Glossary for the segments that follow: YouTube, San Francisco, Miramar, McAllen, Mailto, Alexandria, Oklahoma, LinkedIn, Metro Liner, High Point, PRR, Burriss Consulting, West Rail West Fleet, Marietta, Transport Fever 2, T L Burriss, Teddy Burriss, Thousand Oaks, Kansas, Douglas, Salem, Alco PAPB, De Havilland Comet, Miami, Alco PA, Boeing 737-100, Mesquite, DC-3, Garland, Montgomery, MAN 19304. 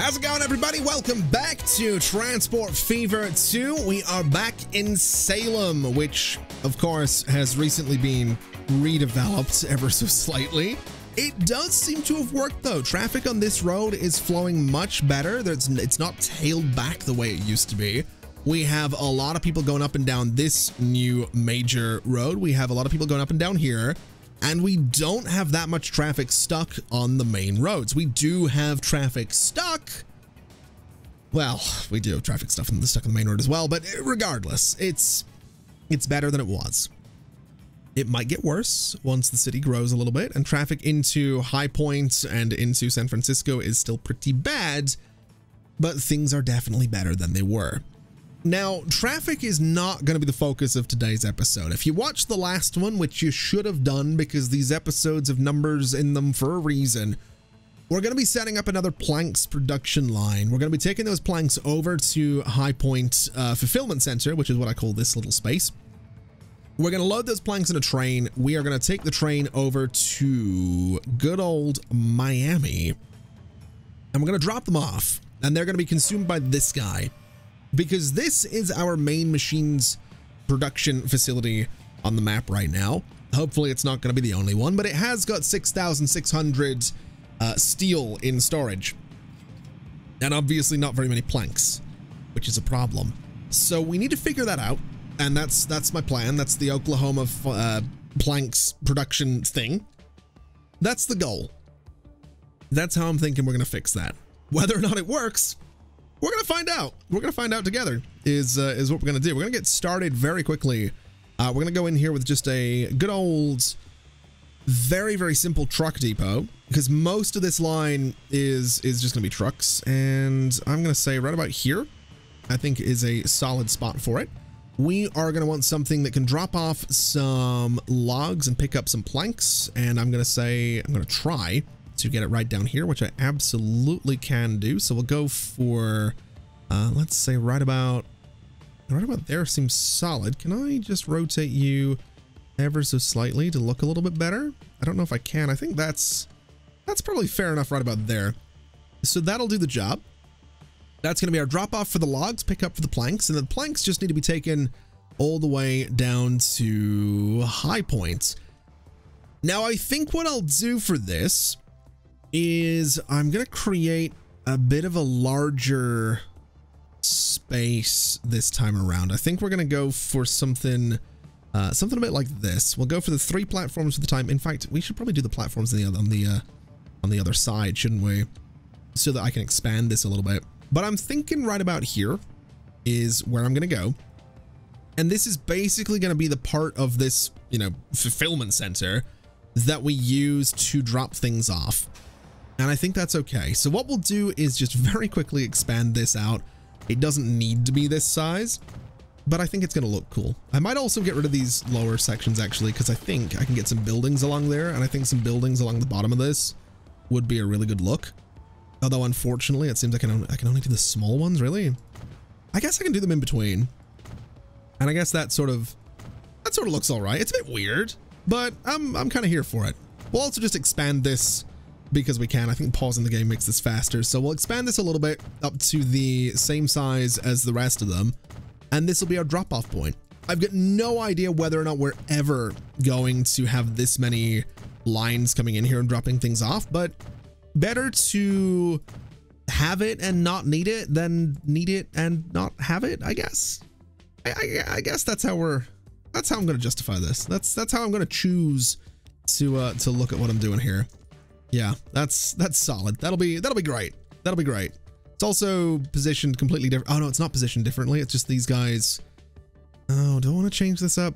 How's it going, everybody? Welcome back to Transport Fever 2. We are back in Salem, which, of course, has recently been redeveloped ever so slightly. It does seem to have worked, though. Traffic on this road is flowing much better. It's not tailed back the way it used to be. We have a lot of people going up and down this new major road. We have a lot of people going up and down here. And we don't have that much traffic stuck on the main roads. We do have traffic stuck. Well, we do have traffic stuff stuck on the main road as well. But regardless, it's better than it was. It might get worse once the city grows a little bit. And traffic into High Point and into San Francisco is still pretty bad. But things are definitely better than they were. Now, traffic is not going to be the focus of today's episode. If you watched the last one, which you should have done because these episodes have numbers in them for a reason, we're going to be setting up another planks production line. We're going to be taking those planks over to High Point Fulfillment Center, which is what I call this little space. We're going to load those planks in a train. We are going to take the train over to good old Miami, and we're going to drop them off, and they're going to be consumed by this guy, because this is our main machines production facility on the map right now. Hopefully it's not going to be the only one, but it has got 6,600 steel in storage. And obviously not very many planks, which is a problem. So we need to figure that out. And that's my plan. That's the Oklahoma planks production thing. That's the goal. That's how I'm thinking we're going to fix that. Whether or not it works, we're going to find out. We're going to find out together is what we're going to do. We're going to get started very quickly. We're going to go in here with just a good old, very, very simple truck depot, because most of this line is just going to be trucks. And I'm going to say right about here, I think, is a solid spot for it. We are going to want something that can drop off some logs and pick up some planks. And I'm going to say I'm going to try to get it right down here, which I absolutely can do. So we'll go for, let's say right about there seems solid. Can I just rotate you ever so slightly to look a little bit better? I don't know if I can. I think that's probably fair enough right about there. So that'll do the job. That's going to be our drop off for the logs, pick up for the planks, and the planks just need to be taken all the way down to High Point. Now, I think what I'll do for this is I'm going to create a bit of a larger space this time around. I think we're going to go for something a bit like this. We'll go for the three platforms for the time. In fact, we should probably do the platforms on the other side, shouldn't we? So that I can expand this a little bit. But I'm thinking right about here is where I'm going to go. And this is basically going to be the part of this, you know, fulfillment center that we use to drop things off. And I think that's okay. So what we'll do is just very quickly expand this out. It doesn't need to be this size, but I think it's going to look cool. I might also get rid of these lower sections, actually, because I think I can get some buildings along there. And I think some buildings along the bottom of this would be a really good look. Although, unfortunately, it seems I can only do the small ones, really. I guess I can do them in between. And I guess that sort of looks all right. It's a bit weird, but I'm kind of here for it. We'll also just expand this because we can. I think pausing the game makes this faster. So we'll expand this a little bit up to the same size as the rest of them. And this will be our drop-off point. I've got no idea whether or not we're ever going to have this many lines coming in here and dropping things off, but better to have it and not need it than need it and not have it, I guess. I guess that's how I'm going to justify this. That's how I'm going to choose to look at what I'm doing here. Yeah, that's solid. That'll be great. That'll be great. It's also positioned completely different. Oh no, it's not positioned differently. It's just these guys. Oh, do I want to change this up?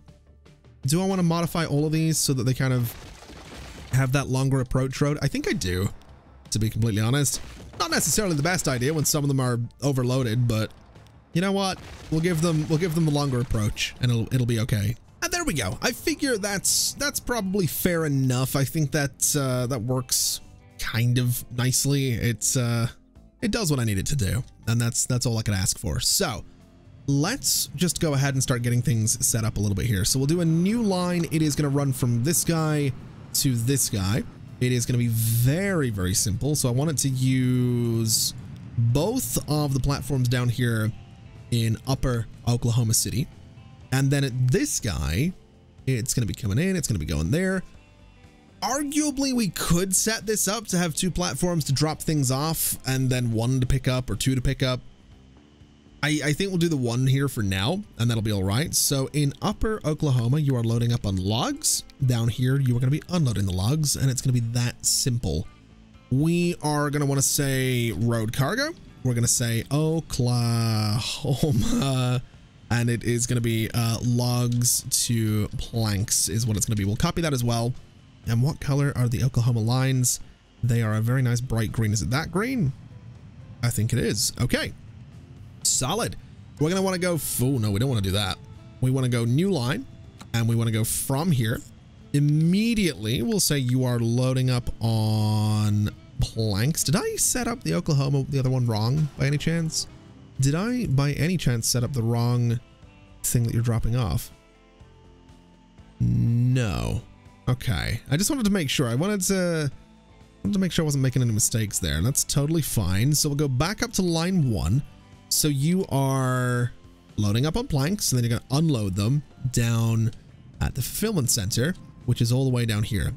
Do I want to modify all of these so that they kind of have that longer approach road? I think I do, to be completely honest. Not necessarily the best idea when some of them are overloaded, but you know what? We'll give them the longer approach, and it'll be okay. And there we go. I figure that's probably fair enough. I think that works kind of nicely. It does what I need it to do, and that's all I could ask for. So let's just go ahead and start getting things set up a little bit here. So we'll do a new line. It is going to run from this guy to this guy. It is going to be very, very simple. So I want it to use both of the platforms down here in upper Oklahoma City. And then at this guy, it's going to be coming in. It's going to be going there. Arguably, we could set this up to have two platforms to drop things off and then one to pick up or two to pick up. I think we'll do the one here for now, and that'll be all right. So in upper Oklahoma, you are loading up on logs. Down here, you are going to be unloading the logs, and it's going to be that simple. We are going to want to say road cargo. We're going to say Oklahoma, and it is going to be logs to planks is what it's going to be. We'll copy that as well. And what color are the Oklahoma lines? They are a very nice bright green. Is it that green? I think it is. Okay. Solid. We're going to want to go... Oh, no, we don't want to do that. We want to go new line, and we want to go from here. Immediately, we'll say you are loading up on planks. Did I set up the Oklahoma, the other one, wrong by any chance? Did I, by any chance, set up the wrong thing that you're dropping off? No. Okay. I just wanted to make sure. I wanted to make sure I wasn't making any mistakes there. And that's totally fine. So we'll go back up to line one. So you are loading up on planks, and then you're going to unload them down at the fulfillment center, which is all the way down here.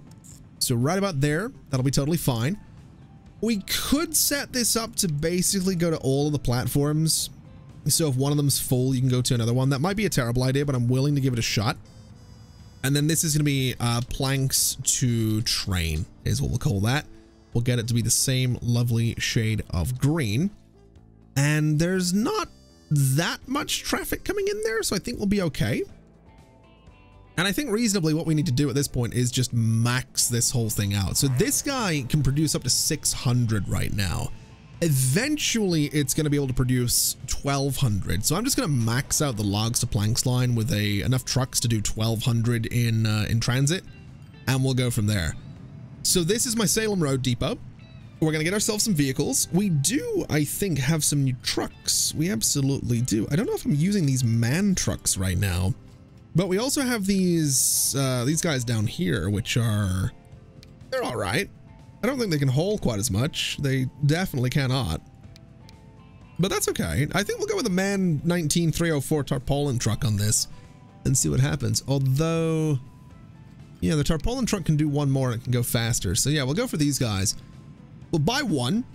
So right about there, that'll be totally fine. We could set this up to basically go to all of the platforms. So if one of them's full, you can go to another one. That might be a terrible idea, but I'm willing to give it a shot. And then this is going to be planks to train is what we'll call that. We'll get it to be the same lovely shade of green. And there's not that much traffic coming in there, so I think we'll be okay. And I think reasonably what we need to do at this point is just max this whole thing out. So this guy can produce up to 600 right now. Eventually, it's going to be able to produce 1,200. So I'm just going to max out the logs to planks line with enough trucks to do 1,200 in transit, and we'll go from there. So this is my Salem Road Depot. We're going to get ourselves some vehicles. We do, I think, have some new trucks. We absolutely do. I don't know if I'm using these MAN trucks right now, but we also have these guys down here, which are... They're all right. I don't think they can haul quite as much. They definitely cannot. But that's okay. I think we'll go with a MAN 19304 tarpaulin truck on this and see what happens. Although, yeah, the tarpaulin truck can do one more and it can go faster. So yeah, we'll go for these guys. We'll buy one.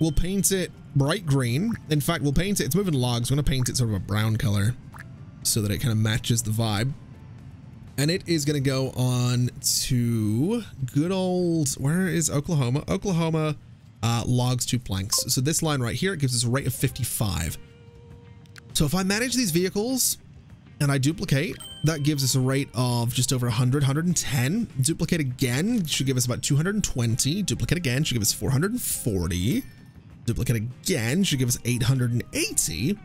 We'll paint it bright green. In fact, we'll paint it. It's moving logs. We're going to paint it sort of a brown color so that it kind of matches the vibe. And it is going to go on to good old, where is Oklahoma? Oklahoma logs to planks. So this line right here, it gives us a rate of 55. So if I manage these vehicles and I duplicate, that gives us a rate of just over 100, 110. Duplicate again should give us about 220. Duplicate again should give us 440. Duplicate again should give us 880.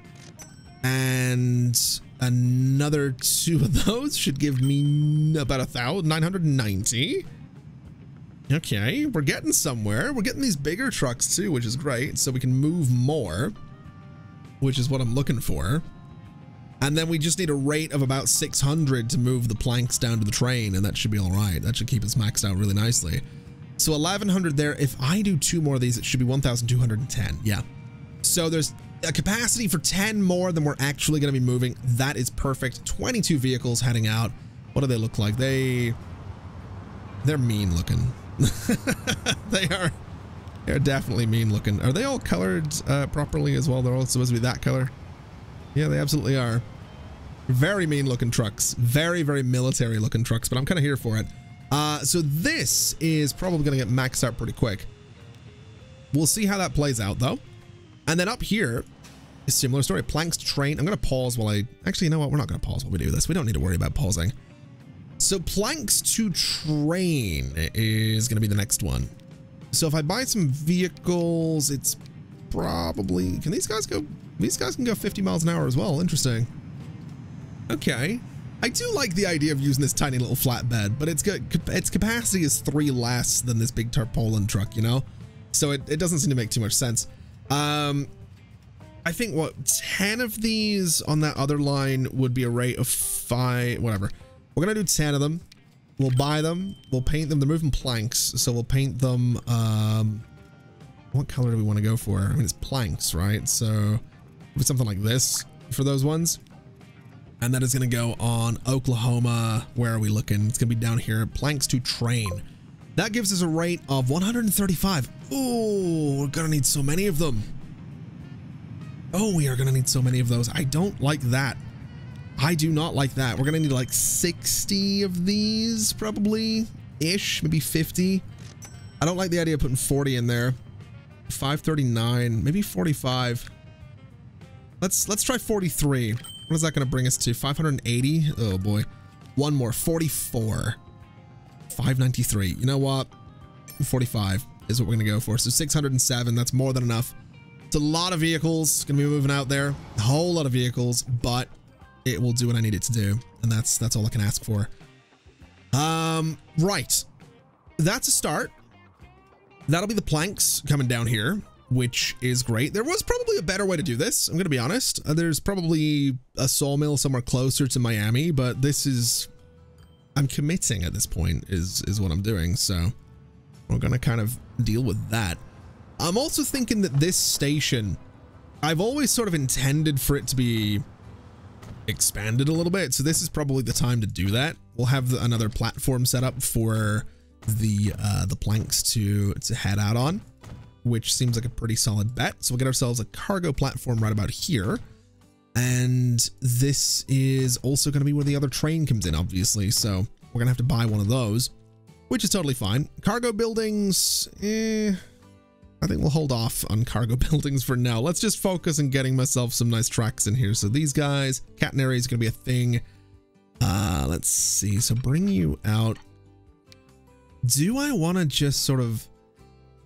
And another two of those should give me about 1,990. Okay, we're getting somewhere. We're getting these bigger trucks too, which is great. So we can move more, which is what I'm looking for. And then we just need a rate of about 600 to move the planks down to the train, and that should be all right. That should keep us maxed out really nicely. So 1,100 there. If I do two more of these, it should be 1,210. Yeah. So there's a capacity for 10 more than we're actually going to be moving. That is perfect. 22 vehicles heading out. What do they look like? They're mean looking. They're definitely mean looking. Are they all colored properly as well? They're all supposed to be that color. Yeah, they absolutely are. Very mean looking trucks. Very, very military looking trucks, but I'm kind of here for it. So this is probably going to get maxed out pretty quick. We'll see how that plays out though. And then up here, a similar story, planks to train. I'm going to pause while I... Actually, you know what? We're not going to pause while we do this. We don't need to worry about pausing. So planks to train is going to be the next one. So if I buy some vehicles, it's probably... Can these guys go... These guys can go 50 miles an hour as well. Interesting. Okay. I do like the idea of using this tiny little flatbed, but it's good. Its capacity is 3 less than this big tarpaulin truck, you know? So it doesn't seem to make too much sense. I think, what, 10 of these on that other line would be a rate of 5, whatever. We're going to do 10 of them. We'll buy them. We'll paint them. They're moving planks, so we'll paint them What color do we want to go for? I mean, it's planks, right? So with something like this for those ones. And that is going to go on Oklahoma. Where are we looking? It's going to be down here. Planks to train. That gives us a rate of 135. Oh, we're going to need so many of them. Oh, we are going to need so many of those. I don't like that. I do not like that. We're going to need like 60 of these probably ish, maybe 50. I don't like the idea of putting 40 in there. 539, maybe 45. Let's try 43. What is that going to bring us to? 580? Oh boy. One more. 44. 593. You know what? 45 is what we're going to go for. So 607. That's more than enough. It's a lot of vehicles going to be moving out there. A whole lot of vehicles, but it will do what I need it to do. And that's all I can ask for. Right. That's a start. That'll be the planks coming down here, which is great. There was probably a better way to do this. I'm going to be honest. There's probably a sawmill somewhere closer to Miami, but this is, I'm committing at this point is what I'm doing. So we're going to kind of deal with that. I'm also thinking that this station, I've always sort of intended for it to be expanded a little bit. So this is probably the time to do that. We'll have another platform set up for the planks to head out on, which seems like a pretty solid bet. So we'll get ourselves a cargo platform right about here. And this is also going to be where the other train comes in, obviously. So we're going to have to buy one of those, which is totally fine. Cargo buildings, I think we'll hold off on cargo buildings for now. Let's just focus on getting myself some nice tracks in here. So these guys, catenary is going to be a thing. Let's see. So bring you out. Do I want to just sort of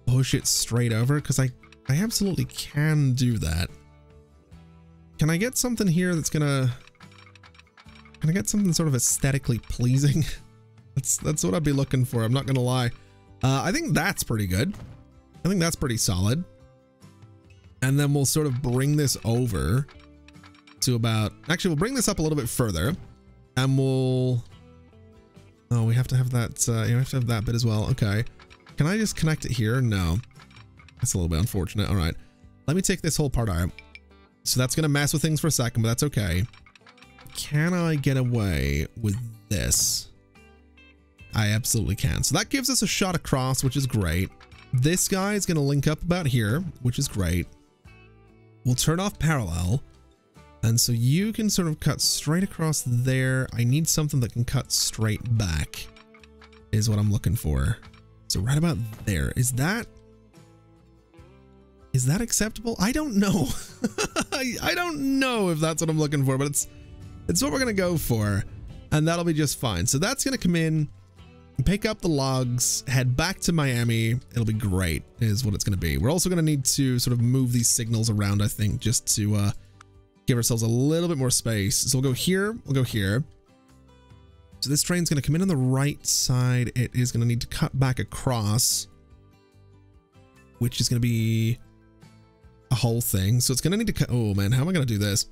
push it straight over? Because I absolutely can do that. Can I get something here that's gonna, can I get something sort of aesthetically pleasing? That's what I'd be looking for. I'm not gonna lie. I think that's pretty good. I think that's pretty solid. And then we'll sort of bring this over to about, actually we'll bring this up a little bit further and we'll, oh, we have to have that, you have to have that bit as well. Okay. Can I just connect it here? No. That's a little bit unfortunate. All right. Let me take this whole part out. So that's going to mess with things for a second, but that's okay. Can I get away with this? I absolutely can. So that gives us a shot across, which is great. This guy is going to link up about here, which is great. We'll turn off parallel. And so you can sort of cut straight across there. I need something that can cut straight back is what I'm looking for. So right about there, is that acceptable? I don't know. I don't know if that's what I'm looking for, but it's what we're going to go for, and that'll be just fine. So that's going to come in, pick up the logs, head back to Miami. It'll be great is what it's going to be. We're also going to need to sort of move these signals around, I think, just to give ourselves a little bit more space. So we'll go here. We'll go here. So this train's going to come in on the right side. It is going to need to cut back across, which is going to be a whole thing. So it's going to need to cut. Oh man, how am I going to do this?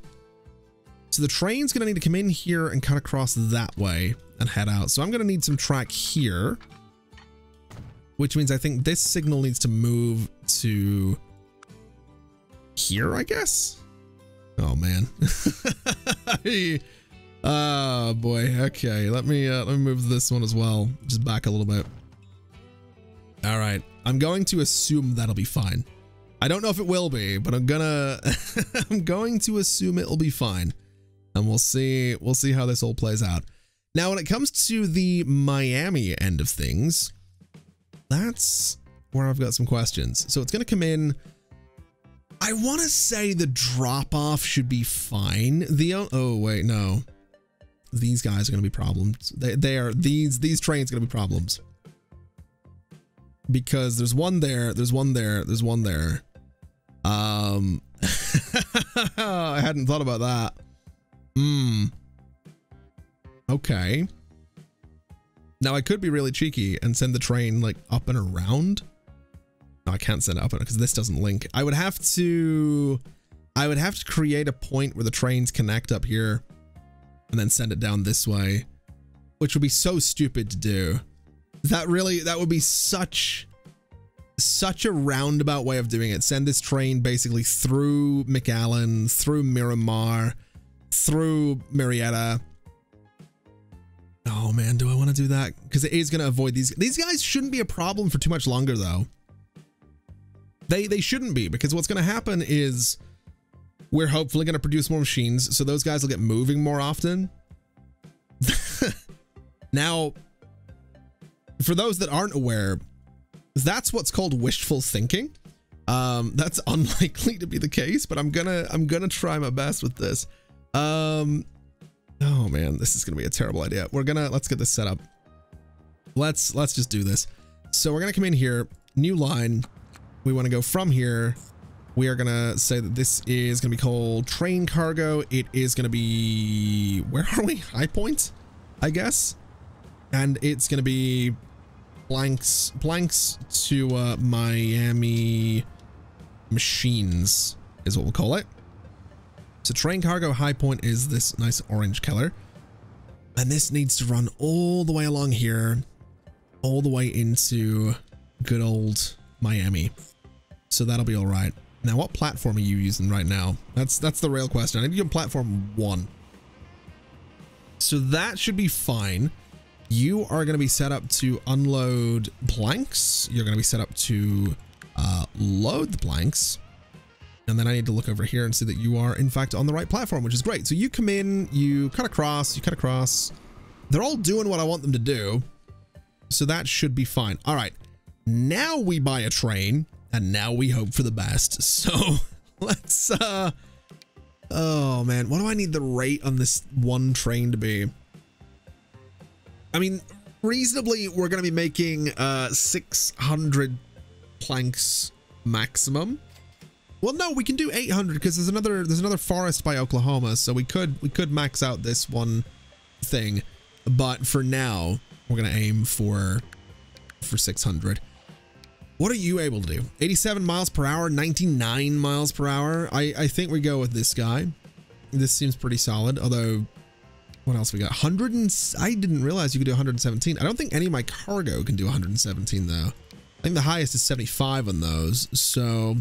So the train's going to need to come in here and cut across that way and head out. So I'm going to need some track here, which means I think this signal needs to move to here, I guess. Oh man. Oh boy. Okay. Let me move this one as well. Just back a little bit. All right. I'm going to assume that'll be fine. I don't know if it will be, but I'm gonna, I'm going to assume it'll be fine, and we'll see how this all plays out. Now, when it comes to the Miami end of things, that's where I've got some questions. So it's going to come in. I want to say the drop off should be fine. Oh wait, no. These guys are going to be problems. They are these trains are going to be problems because there's one there. There's one there. There's one there. I hadn't thought about that. Okay. Now I could be really cheeky and send the train like up and around. No, I can't send it up because this doesn't link. I would have to create a point where the trains connect up here. And then send it down this way, which would be so stupid to do. That would be such such a roundabout way of doing it. Send this train basically through McAllen, through Miramar, through Marietta. Oh man, do I want to do that? Because it is going to avoid these. These guys shouldn't be a problem for too much longer though. They shouldn't be, because what's going to happen is we're hopefully going to produce more machines, so those guys will get moving more often. Now, for those that aren't aware, that's what's called wishful thinking. That's unlikely to be the case, but I'm gonna try my best with this. Oh man, this is gonna be a terrible idea. Let's get this set up. Let's just do this. So we're gonna come in here, new line. We want to go from here. We are gonna say that this is gonna be called train cargo. It is gonna be, where are we? High Point, I guess. And it's gonna be blanks to Miami machines is what we'll call it. So train cargo High Point is this nice orange color, and this needs to run all the way along here, all the way into good old Miami. So that'll be all right. Now, what platform are you using right now? That's the real question. I need you on platform 1. So that should be fine. You are going to be set up to unload blanks. You're going to be set up to load the blanks. And then I need to look over here and see that you are, in fact, on the right platform, which is great. So you come in, you cut across, They're all doing what I want them to do. So that should be fine. All right. Now we buy a train, and now we hope for the best. So let's... oh, man. What do I need the rate on this one train to be? I mean, reasonably, we're going to be making 600 planks maximum. Well, no, we can do 800 because there's another forest by Oklahoma, so we could max out this one thing, but for now we're going to aim for 600. What are you able to do? 87 miles per hour, 99 miles per hour. I think we go with this guy. This seems pretty solid, although. What else we got? 100 and... I didn't realize you could do 117. I don't think any of my cargo can do 117, though. I think the highest is 75 on those, so...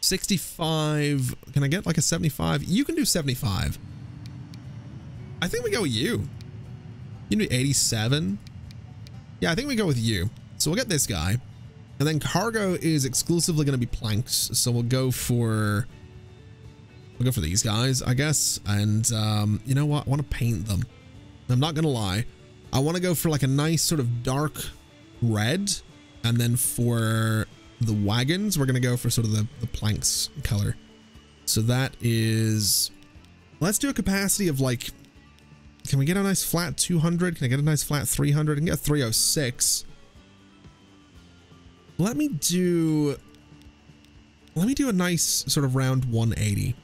65... Can I get, like, a 75? You can do 75. I think we go with you. You can do 87. Yeah, I think we go with you. So we'll get this guy. And then cargo is exclusively going to be planks, so we'll go for... We'll go for these guys, I guess. And, you know what? I want to paint them. I'm not going to lie. I want to go for like a nice sort of dark red. And then for the wagons, we're going to go for sort of the planks color. So that is... Let's do a capacity of like... Can we get a nice flat 200? Can I get a nice flat 300? I can get a 306. Let me do a nice sort of round 180.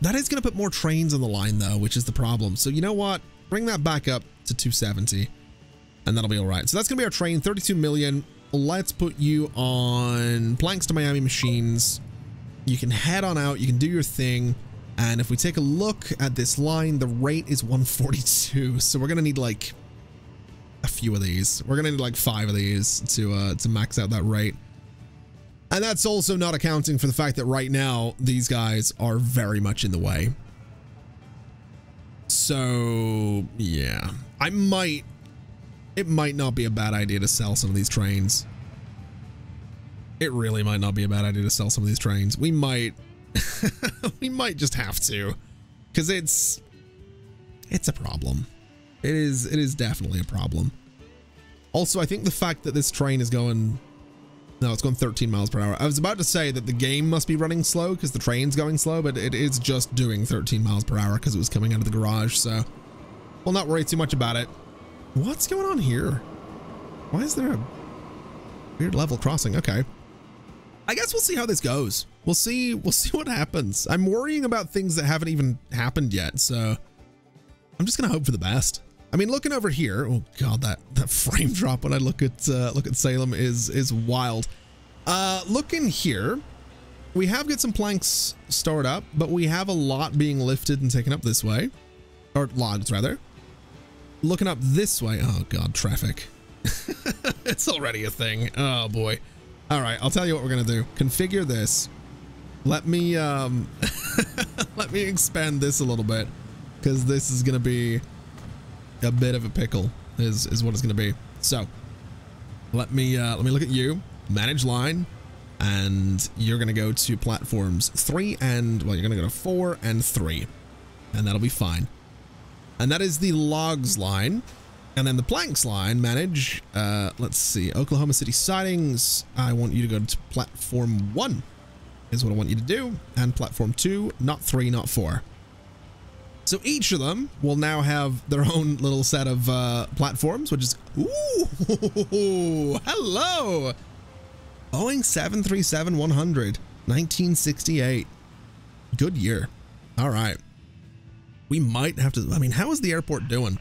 That is going to put more trains on the line, though, which is the problem. So you know what? Bring that back up to 270, and that'll be all right. So that's going to be our train, 32 million. Let's put you on planks to Miami machines. You can head on out. You can do your thing. And if we take a look at this line, the rate is 142. So we're going to need, like, a few of these. We're going to need, like, 5 of these to max out that rate. And that's also not accounting for the fact that right now, these guys are very much in the way. So, yeah. It might not be a bad idea to sell some of these trains. It really might not be a bad idea to sell some of these trains. We might... we might just have to. Because it's a problem. It is definitely a problem. Also, I think the fact that this train is going... No, it's going 13 miles per hour. I was about to say that the game must be running slow because the train's going slow, but it is just doing 13 miles per hour because it was coming out of the garage, so we'll not worry too much about it. What's going on here? Why is there a weird level crossing? Okay. I guess we'll see how this goes. We'll see what happens. I'm worrying about things that haven't even happened yet, so I'm just going to hope for the best. I mean, looking over here, oh god, that frame drop when I look at Salem is wild. Looking here, we have got some planks stored up, but we have a lot being lifted and taken up this way, or logs rather. Looking up this way, oh god, traffic. It's already a thing. Oh boy. All right, I'll tell you what we're gonna do. Configure this. Let me let me expand this a little bit, because this is gonna be a bit of a pickle is what it's gonna be. So let me look at you, manage line, and you're gonna go to platforms 3 and, well, you're gonna go to 4 and 3, and that'll be fine. And that is the logs line. And then the planks line, manage, let's see, Oklahoma City Sidings. I want you to go to platform 1 is what I want you to do. And platform 2, not 3, not 4. So each of them will now have their own little set of platforms, which is, ooh, hello. Boeing 737-100, 1968. Good year. All right. We might have to, I mean, how is the airport doing?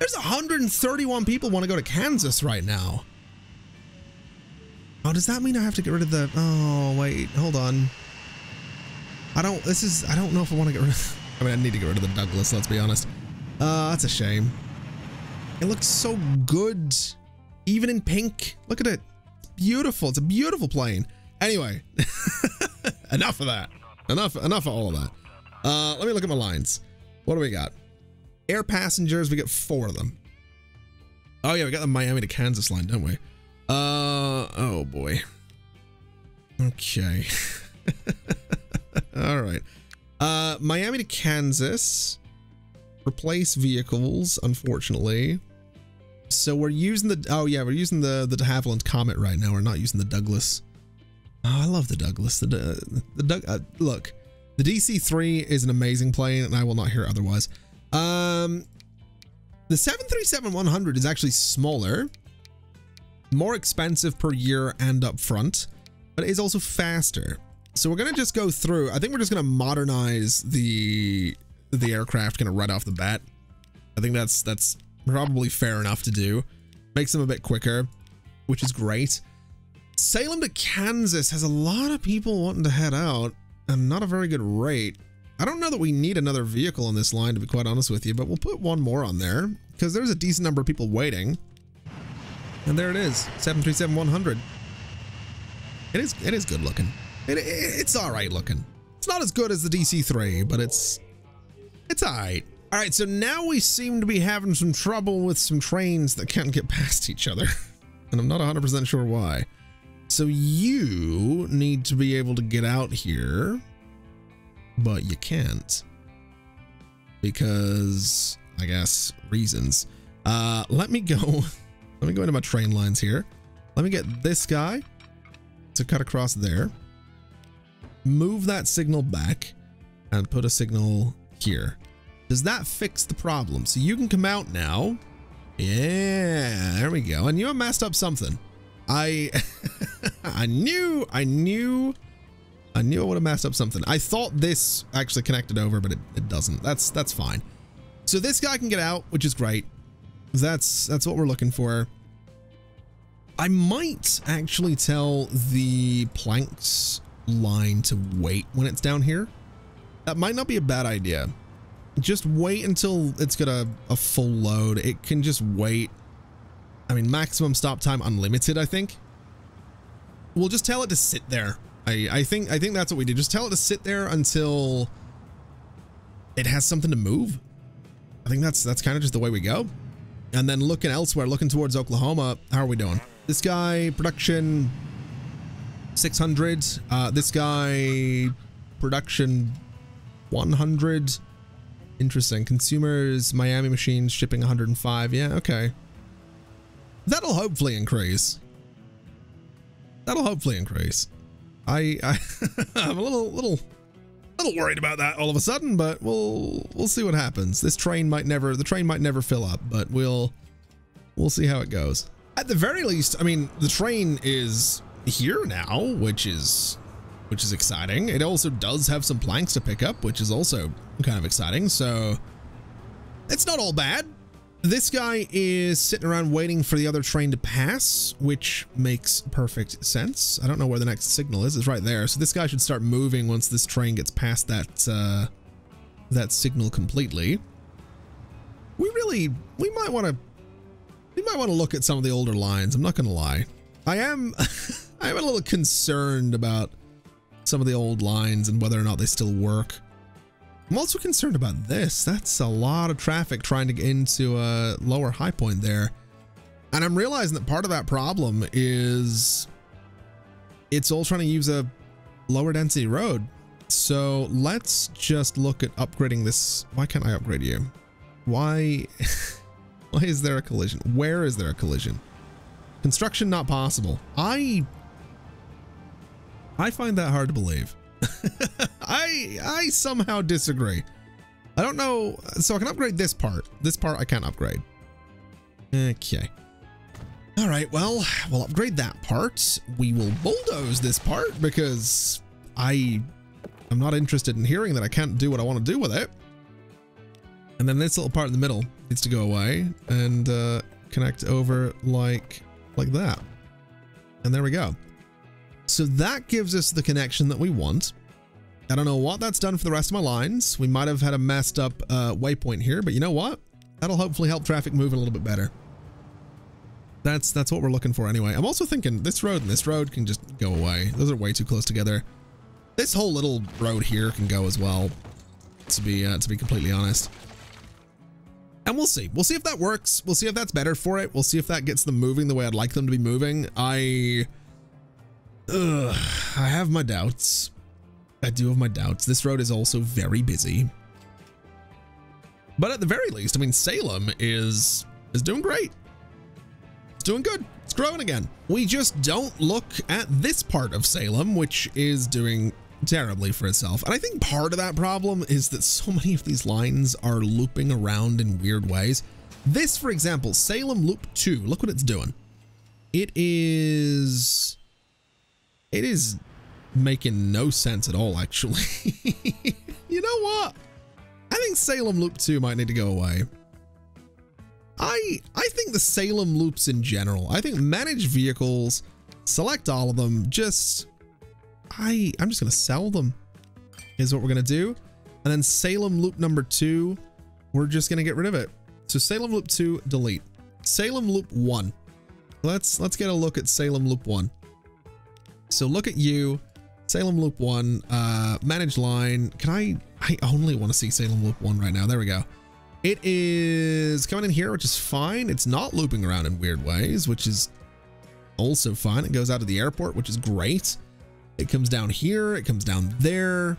There's 131 people want to go to Kansas right now. Oh, does that mean I have to get rid of the, oh, wait, hold on. I don't know if I want to get rid of, I mean, I need to get rid of the Douglas, let's be honest. That's a shame. It looks so good, even in pink. Look at it. It's beautiful. It's a beautiful plane. Anyway, enough of that. Enough of all of that. Let me look at my lines. What do we got? Air passengers, we get 4 of them. Oh yeah, we got the Miami to Kansas line, don't we? Oh boy. Okay. All right. Miami to Kansas. Replace vehicles, unfortunately. So we're using the, oh yeah, we're using the De Havilland Comet right now. We're not using the Douglas. Oh, I love the Douglas. Look, the DC-3 is an amazing plane, and I will not hear otherwise. The 737-100 is actually smaller, more expensive per year and up front, but it is also faster. So we're going to just go through, I think we're just going to modernize the aircraft kind of right off the bat. I think that's probably fair enough to do. Makes them a bit quicker, which is great. Salem to Kansas has a lot of people wanting to head out and not a very good rate. I don't know that we need another vehicle on this line, to be quite honest with you, but we'll put one more on there because there's a decent number of people waiting. And there it is, 737-100. It is good looking. It's all right looking. It's not as good as the DC-3, but it's all right. All right, so now we seem to be having some trouble with some trains that can't get past each other, and I'm not 100% sure why. So you need to be able to get out here. But you can't because, I guess, reasons. Let me go into my train lines here. Let me get this guy to cut across there. Move that signal back and put a signal here. Does that fix the problem? So you can come out now. Yeah, there we go. And you messed up something. I knew I would have messed up something. I thought this actually connected over, but it doesn't. That's fine. So this guy can get out, which is great. That's what we're looking for. I might actually tell the planks line to wait when it's down here. That might not be a bad idea. Just wait until it's got a full load. It can just wait. I mean, maximum stop time unlimited, I think. We'll just tell it to sit there. I think that's what we do. Just tell it to sit there until it has something to move. I think that's kind of just the way we go. And then looking elsewhere, looking towards Oklahoma, how are we doing? This guy, production 600. This guy, production 100. Interesting. Consumers, Miami machines, shipping 105. Yeah, okay. That'll hopefully increase. That'll hopefully increase. I'm a little worried about that all of a sudden, but we'll see what happens. This train might never, the train might never fill up, but we'll see how it goes. At the very least, I mean, the train is here now, which is exciting. It also does have some planks to pick up, which is also kind of exciting. So it's not all bad. This guy is sitting around waiting for the other train to pass, which makes perfect sense. I don't know where the next signal is. It's right there. So this guy should start moving once this train gets past that signal completely. We might want to You might want to look at some of the older lines. I'm not going to lie. I'm a little concerned about some of the old lines and whether or not they still work. I'm also concerned about this. That's a lot of traffic trying to get into a lower High Point there. And I'm realizing that part of that problem is it's all trying to use a lower density road. So let's just look at upgrading this. Why can't I upgrade you? Why is there a collision? Where is there a collision? Construction not possible. I find that hard to believe. I somehow disagree. I don't know. So I can upgrade this part. This part I can't upgrade. Okay. All right. Well, we'll upgrade that part. We will bulldoze this part because I'm not interested in hearing that I can't do what I want to do with it. And then this little part in the middle needs to go away and connect over like that. And there we go. So that gives us the connection that we want. I don't know what that's done for the rest of my lines. We might have had a messed up waypoint here, but you know what? That'll hopefully help traffic move a little bit better. That's what we're looking for anyway. I'm also thinking this road and this road can just go away. Those are way too close together. This whole little road here can go as well, to be completely honest. And we'll see. We'll see if that works. We'll see if that's better for it. We'll see if that gets them moving the way I'd like them to be moving. I have my doubts. I do have my doubts. This road is also very busy. But at the very least, I mean, Salem is doing great. It's doing good. It's growing again. We just don't look at this part of Salem, which is doing terribly for itself. And I think part of that problem is that so many of these lines are looping around in weird ways. This, for example, Salem Loop 2. Look what it's doing. It is making no sense at all, actually. You know what? I think Salem Loop 2 might need to go away. I think the Salem loops in general, I think manage vehicles, select all of them, just... I'm just going to sell them is what we're going to do. And then Salem Loop number 2, we're just going to get rid of it. So Salem Loop 2, delete. Salem Loop 1. Let's get a look at Salem Loop 1. So look at you, Salem Loop 1, manage line. Can I only want to see Salem Loop 1 right now. There we go. It is coming in here, which is fine. It's not looping around in weird ways, which is also fine. It goes out of the airport, which is great. It comes down here. It comes down there.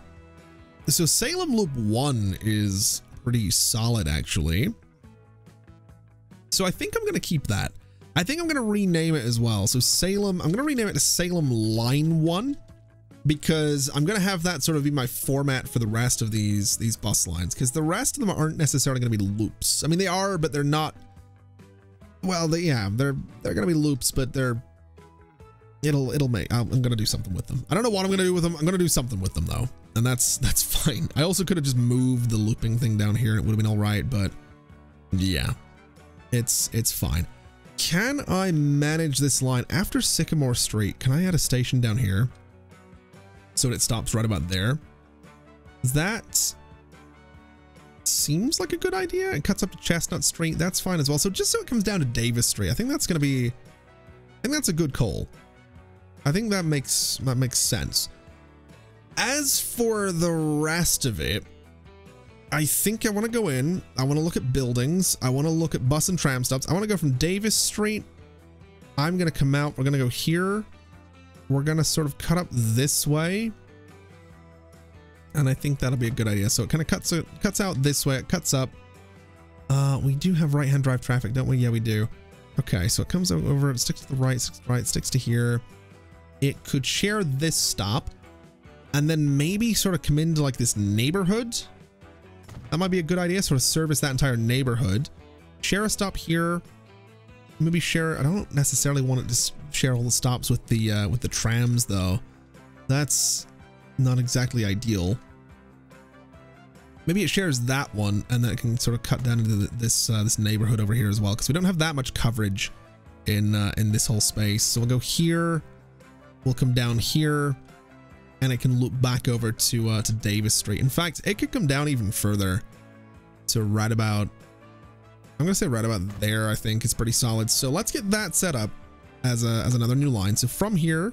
So Salem Loop 1 is pretty solid, actually. So I think I'm going to keep that. I think I'm going to rename it as well. So Salem, I'm going to rename it to Salem Line 1 because I'm going to have that sort of be my format for the rest of these bus lines, because the rest of them aren't necessarily going to be loops. I mean, they are, but they're not. Well, they're going to be loops, but they're. It'll make, I'm gonna do something with them. I don't know what I'm gonna do with them. I'm gonna do something with them though. And that's fine. I also could have just moved the looping thing down here and it would have been all right, but yeah, it's fine. Can I manage this line after Sycamore Street? Can I add a station down here so that it stops right about there? That seems like a good idea. It cuts up to Chestnut Street. That's fine as well. So just so it comes down to Davis Street, I think that's gonna be, I think that's a good call. I think that makes sense. As for the rest of it, I think I want to go in. I want to look at buildings. I want to look at bus and tram stops. I want to go from Davis Street. I'm going to come out. We're going to go here. We're going to sort of cut up this way. And I think that'll be a good idea. So it kind of cuts out this way. It cuts up. We do have right-hand drive traffic, don't we? Yeah, we do. Okay, so it comes over. It sticks to the right, sticks to the right, sticks to here. It could share this stop and then maybe sort of come into like this neighborhood. That might be a good idea. Sort of service that entire neighborhood. Share a stop here. Maybe share. I don't necessarily want it to share all the stops with the trams though. That's not exactly ideal. Maybe it shares that one and then it can sort of cut down into this neighborhood over here as well, because we don't have that much coverage in this whole space. So we'll go here. We'll come down here and it can loop back over to Davis Street. In fact, it could come down even further to right about I'm gonna say right about there. I think it's pretty solid. So let's get that set up as another new line. So from here,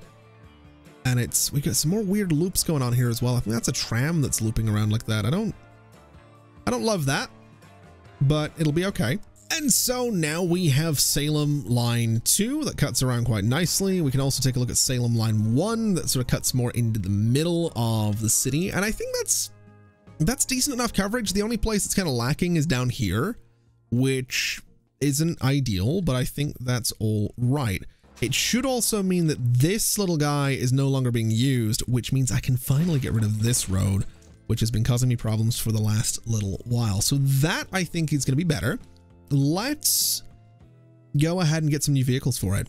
and we got some more weird loops going on here as well. I think that's a tram that's looping around like that. I don't love that, but it'll be okay. And so now we have Salem Line 2 that cuts around quite nicely. We can also take a look at Salem Line 1 that sort of cuts more into the middle of the city. And I think that's decent enough coverage. The only place that's kind of lacking is down here, which isn't ideal, but I think that's all right. It should also mean that this little guy is no longer being used, which means I can finally get rid of this road, which has been causing me problems for the last little while. So that I think is going to be better. Let's go ahead and get some new vehicles for it.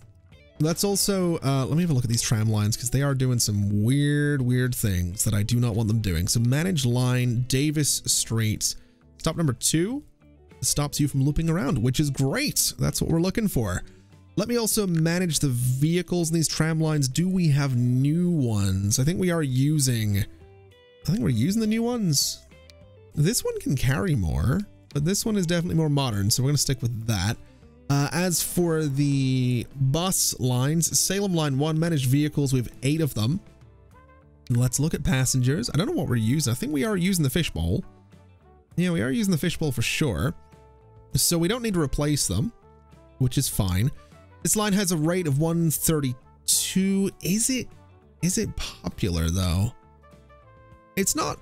Let's also, let me have a look at these tram lines, because they are doing some weird things that I do not want them doing. So manage line, Davis Street, stop number 2 stops you from looping around, which is great. That's what we're looking for. Let me also manage the vehicles in these tram lines. Do we have new ones? I think we are using, the new ones. This one can carry more, but this one is definitely more modern, so we're going to stick with that. As for the bus lines, Salem Line 1, managed vehicles, we have 8 of them. Let's look at passengers. I don't know what we're using. I think we are using the fishbowl. Yeah, we are using the fishbowl for sure. So we don't need to replace them, which is fine. This line has a rate of 132. Is it popular though? It's not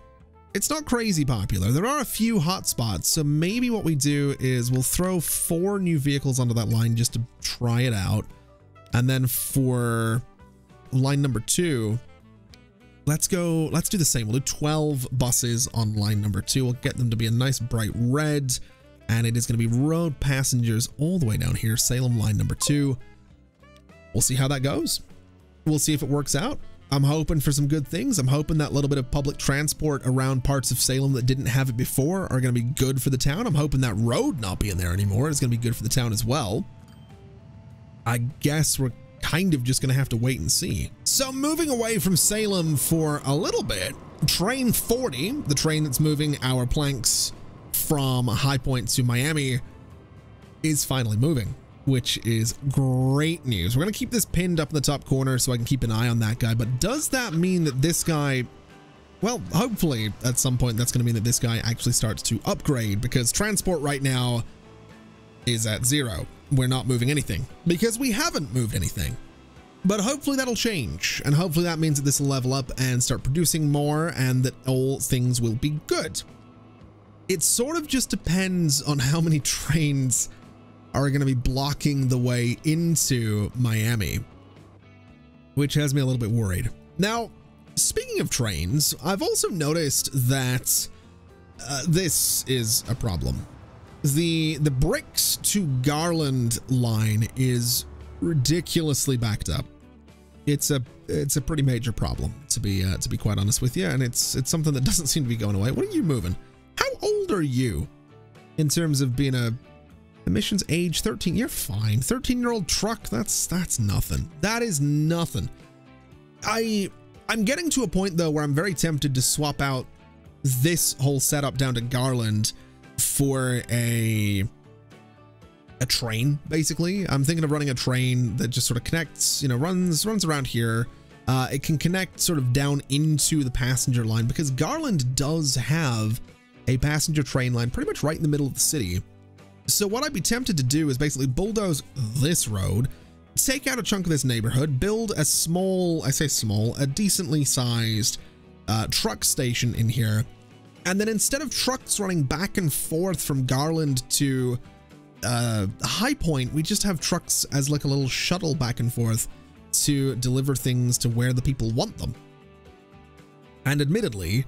crazy popular. There are a few hot spots, so maybe what we do is we'll throw 4 new vehicles onto that line just to try it out. And then for line number 2, let's do the same. We'll do 12 buses on line number 2. We'll get them to be a nice bright red, and it is going to be road passengers all the way down here, Salem line number 2. We'll see how that goes. We'll see if it works out. I'm hoping for some good things. I'm hoping that little bit of public transport around parts of Salem that didn't have it before are going to be good for the town. I'm hoping that road not being there anymore is going to be good for the town as well. I guess we're kind of just going to have to wait and see. So moving away from Salem for a little bit, Train 40, the train that's moving our planks from High Point to Miami, is finally moving, which is great news. We're going to keep this pinned up in the top corner so I can keep an eye on that guy. But does that mean that this guy, well, hopefully at some point that's going to mean that this guy actually starts to upgrade, because transport right now is at 0. We're not moving anything because we haven't moved anything, but hopefully that'll change. And hopefully that means that this will level up and start producing more, and that all things will be good. It sort of just depends on how many trains are going to be blocking the way into Miami, which has me a little bit worried. Now, speaking of trains, I've also noticed that this is a problem. The Bricks to Garland line is ridiculously backed up. It's a pretty major problem, to be quite honest with you, and it's something that doesn't seem to be going away. What are you moving? How old are you in terms of being a emissions age? 13. You're fine. 13-year-old truck. That's nothing. That is nothing. I'm getting to a point though where I'm very tempted to swap out this whole setup down to Garland for a train. Basically, I'm thinking of running a train that just sort of connects, you know, runs around here. It can connect sort of down into the passenger line, because Garland does have a passenger train line pretty much right in the middle of the city. So what I'd be tempted to do is basically bulldoze this road, take out a chunk of this neighborhood, build a small, I say small, a decently sized truck station in here. And then instead of trucks running back and forth from Garland to High Point, we just have trucks as like a little shuttle back and forth to deliver things to where the people want them. And admittedly,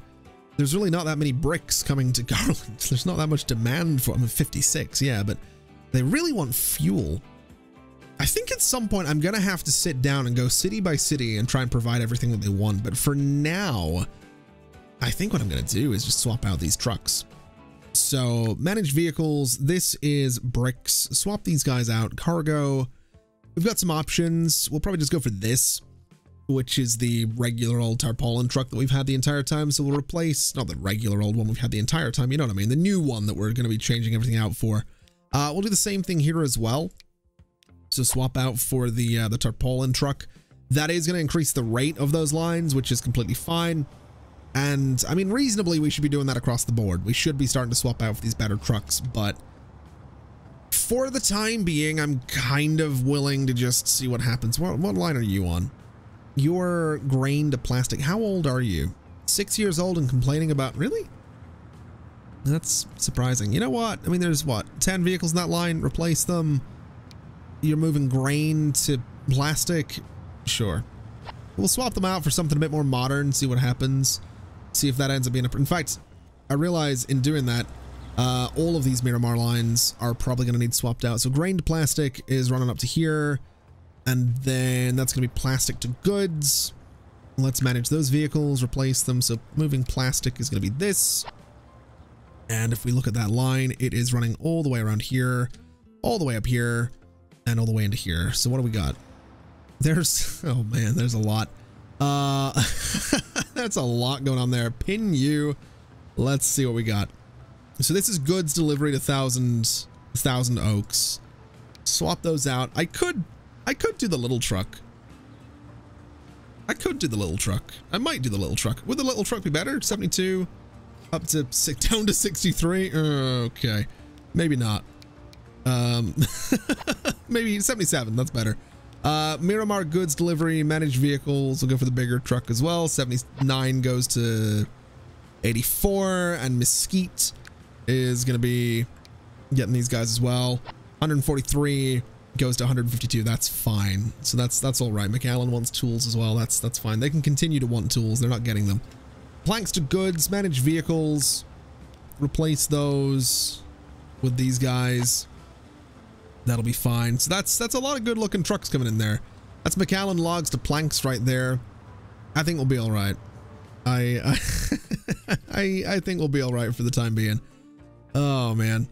there's really not that many bricks coming to Garland. There's not that much demand for them. I mean, 56, yeah, but they really want fuel. I think at some point I'm going to have to sit down and go city by city and try and provide everything that they want. But for now, I think what I'm going to do is just swap out these trucks. So manage vehicles. This is bricks. Swap these guys out. Cargo. We've got some options. We'll probably just go for this, which is the regular old tarpaulin truck that we've had the entire time. So we'll replace, not the regular old one we've had the entire time, you know what I mean, the new one that we're going to be changing everything out for. We'll do the same thing here as well. So swap out for the tarpaulin truck. That is going to increase the rate of those lines, which is completely fine. And I mean, reasonably, we should be doing that across the board. We should be starting to swap out for these better trucks, but for the time being, I'm kind of willing to just see what happens. What line are you on? You're grain to plastic. How old are you? 6 years old and complaining about, really? That's surprising. You know what? I mean, there's what? 10 vehicles in that line, replace them. You're moving grain to plastic. Sure. We'll swap them out for something a bit more modern, see what happens. See if that ends up being a... In fact, I realize in doing that, all of these Miramar lines are probably going to need swapped out. So grain to plastic is running up to here. And then that's going to be plastic to goods. Let's manage those vehicles, replace them. So moving plastic is going to be this. And if we look at that line, it is running all the way around here, all the way up here, and all the way into here. So what do we got? There's... Oh, man, there's a lot. That's a lot going on there. Pin you. Let's see what we got. So this is goods delivery to Thousand Oaks. Swap those out. I could do the little truck. I could do the little truck. I might do the little truck. Would the little truck be better? 72 up to six, down to 63. Okay, maybe not. Maybe 77. That's better. Miramar goods delivery, managed vehicles. We'll go for the bigger truck as well. 79 goes to 84, and Mesquite is going to be getting these guys as well. 143 goes to 152. That's fine. So that's all right. McAllen wants tools as well. That's fine. They can continue to want tools. They're not getting them. Planks to goods, manage vehicles, replace those with these guys. That'll be fine. So that's a lot of good looking trucks coming in there. That's McAllen logs to planks right there. I think we'll be all right. I think we'll be all right for the time being. Oh man,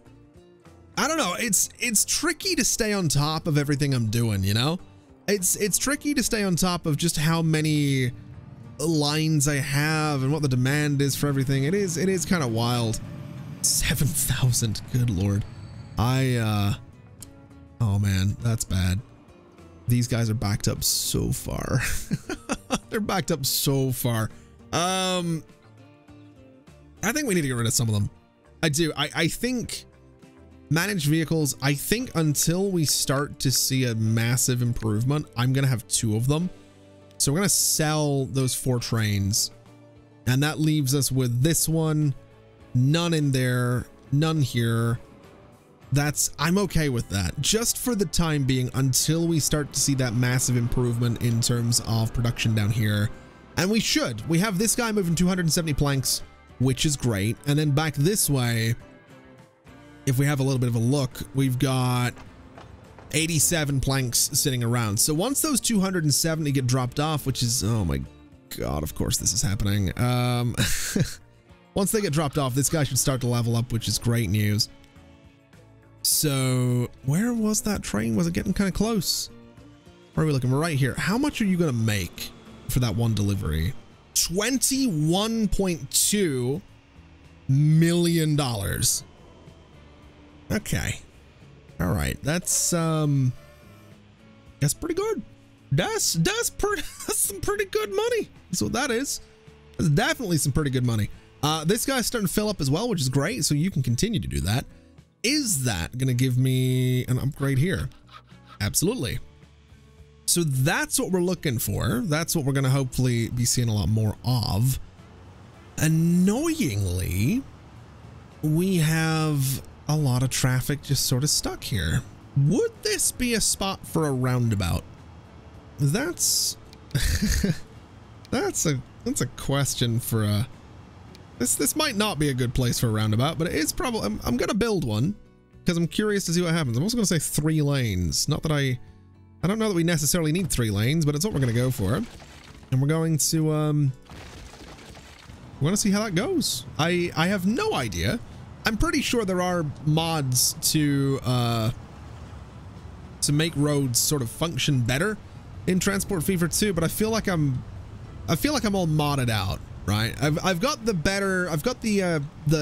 I don't know. It's tricky to stay on top of everything I'm doing, you know? It's tricky to stay on top of just how many lines I have and what the demand is for everything. It is kind of wild. 7,000. Good Lord. Oh man, that's bad. These guys are backed up so far. They're backed up so far. I think we need to get rid of some of them. I do. I think managed vehicles, I think until we start to see a massive improvement, I'm going to have two of them. So we're going to sell those 4 trains. And that leaves us with this one. None in there. None here. I'm okay with that. Just for the time being, until we start to see that massive improvement in terms of production down here. And we should. We have this guy moving 270 planks, which is great. And then back this way, if we have a little bit of a look, we've got 87 planks sitting around. So once those 270 get dropped off, which is, oh my God, of course this is happening. Once they get dropped off, this guy should start to level up, which is great news. So where was that train? Was it getting kind of close? Where are we looking? We're right here. How much are you going to make for that one delivery? $21.2 million. Okay. All right. That's pretty good. That's some pretty good money. That's what that is. That's definitely some pretty good money. This guy's starting to fill up as well, which is great. So you can continue to do that. Is that going to give me an upgrade here? Absolutely. So that's what we're looking for. That's what we're going to hopefully be seeing a lot more of. Annoyingly, we have a lot of traffic just sort of stuck here. Would this be a spot for a roundabout? That's a question for a... This might not be a good place for a roundabout, but it is probably... I'm going to build one because I'm curious to see what happens. I'm also going to say 3 lanes. Not that I don't know that we necessarily need 3 lanes, but it's what we're going to go for. And we're going to... we're going to see how that goes. I have no idea. I'm pretty sure there are mods to make roads sort of function better in Transport Fever 2, but I feel like I'm all modded out. Right, I've got the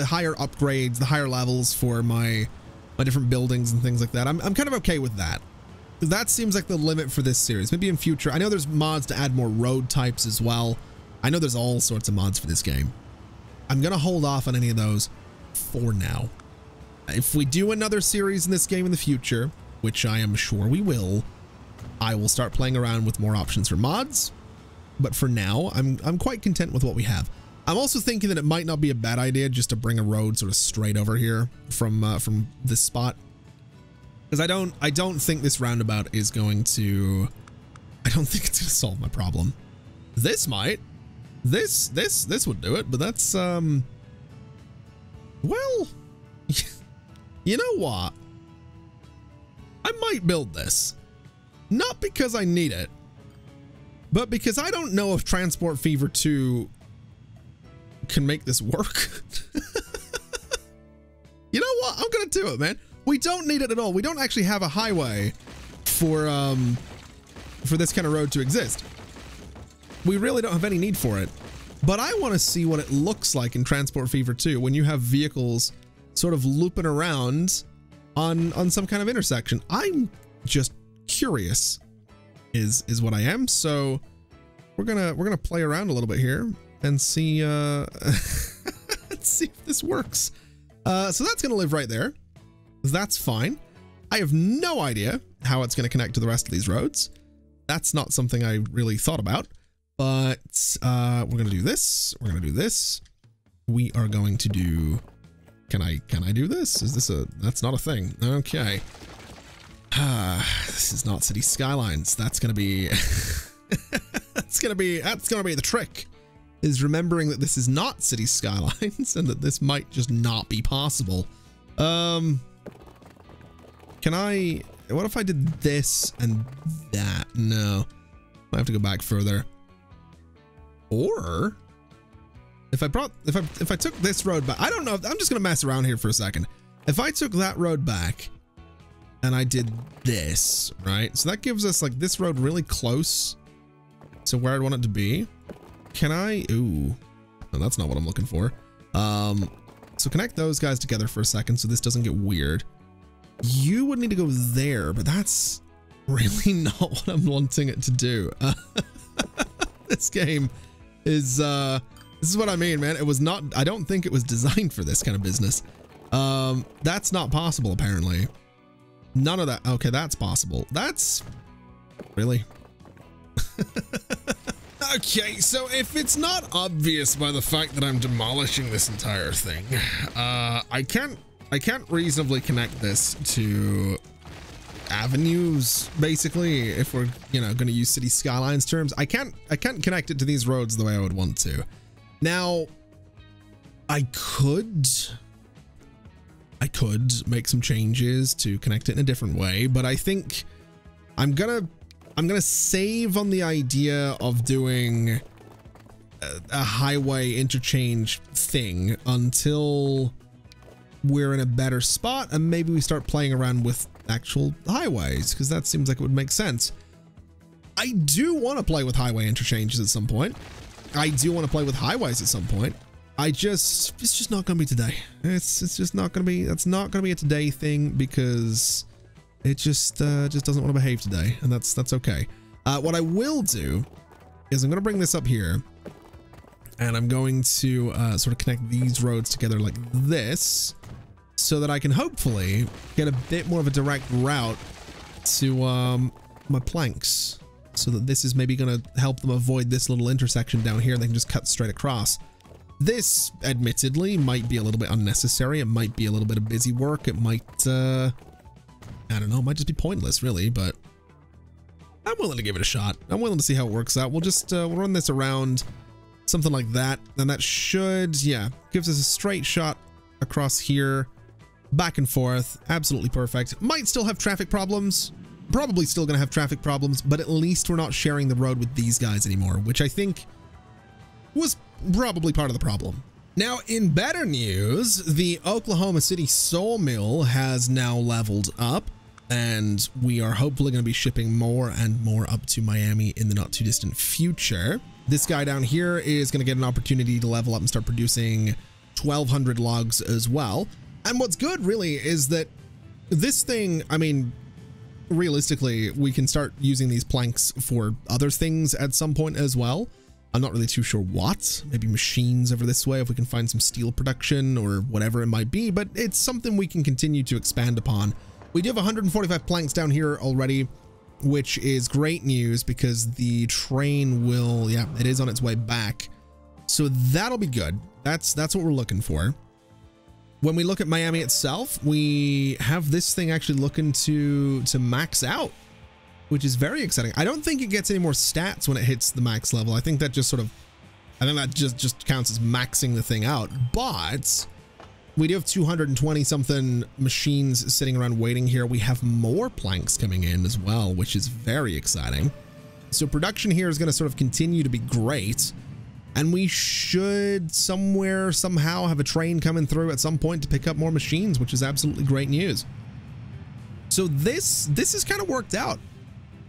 higher upgrades, the higher levels for my my different buildings and things like that. I'm kind of okay with that. That seems like the limit for this series. Maybe in future. I know there's mods to add more road types as well. I know there's all sorts of mods for this game. I'm going to hold off on any of those for now. If we do another series in this game in the future, which I am sure we will, I will start playing around with more options for mods. But for now, I'm quite content with what we have. I'm also thinking that it might not be a bad idea just to bring a road sort of straight over here from this spot. Because I don't think this roundabout is going to, I don't think it's going to solve my problem. This might, this would do it, but that's, well, you know what? I might build this, not because I need it, but because I don't know if Transport Fever 2 can make this work. You know what? I'm going to do it, man. We don't need it at all. We don't actually have a highway for this kind of road to exist. We really don't have any need for it. But I want to see what it looks like in Transport Fever 2 when you have vehicles sort of looping around on some kind of intersection. I'm just curious is what I am. So we're gonna play around a little bit here and see see if this works. So that's gonna live right there. That's fine. I have no idea how it's going to connect to the rest of these roads. That's not something I really thought about, but we're going to do this. We're going to do this. We are going to do, can I do this? Is this a, that's not a thing. Okay. This is not city skylines. That's going to be, that's going to be the trick, is remembering that this is not city skylines and that this might just not be possible. What if I did this and that? No, I have to go back further. Or if I took this road back, I don't know. I'm just going to mess around here for a second. If I took that road back and I did this, right? So that gives us like this road really close to where I'd want it to be. Can I, ooh, no, that's not what I'm looking for. So connect those guys together for a second. So this doesn't get weird. You would need to go there, but that's really not what I'm wanting it to do. This game is, this is what I mean, man. It was not, I don't think it was designed for this kind of business. That's not possible, apparently. None of that. Okay, that's possible. That's really. Okay, so if it's not obvious by the fact that I'm demolishing this entire thing, I can't reasonably connect this to avenues, basically, if we're, you know, going to use city skylines terms. I can't connect it to these roads the way I would want to. Now, I could make some changes to connect it in a different way, but I think I'm going to save on the idea of doing a highway interchange thing until we're in a better spot, and maybe we start playing around with actual highways, because that seems like it would make sense. I do want to play with highway interchanges at some point. I do want to play with highways at some point. It's just not going to be today. It's just not going to be, that's not going to be a today thing, because it just doesn't want to behave today, and that's okay. What I will do is I'm going to bring this up here, and I'm going to sort of connect these roads together like this, so that I can hopefully get a bit more of a direct route to my planks, so that this is maybe going to help them avoid this little intersection down here. They can just cut straight across. This, admittedly, might be a little bit unnecessary. It might be a little bit of busy work. It might, I don't know, it might just be pointless, really, but I'm willing to give it a shot. I'm willing to see how it works out. We'll just we'll run this around, something like that, and that should, yeah, gives us a straight shot across here, back and forth. Absolutely perfect. Might still have traffic problems. Probably still going to have traffic problems, but at least we're not sharing the road with these guys anymore, which I think was probably part of the problem. Now, in better news, the Oklahoma City sawmill has now leveled up, and we are hopefully going to be shipping more and more up to Miami in the not too distant future. This guy down here is going to get an opportunity to level up and start producing 1,200 logs as well. And what's good, really, is that this thing, I mean, realistically, we can start using these planks for other things at some point as well. I'm not really too sure what, maybe machines over this way if we can find some steel production or whatever it might be, but it's something we can continue to expand upon. We do have 145 planks down here already, which is great news because the train will, yeah, it is on its way back. So that'll be good. That's what we're looking for. When we look at Miami itself, we have this thing actually looking to max out, which is very exciting. I don't think it gets any more stats when it hits the max level. I think that just sort of, I think that just counts as maxing the thing out, but we do have 220 something machines sitting around waiting here. We have more planks coming in as well, which is very exciting. So production here is going to sort of continue to be great. And we should somewhere, somehow have a train coming through at some point to pick up more machines, which is absolutely great news. So this is kind of worked out.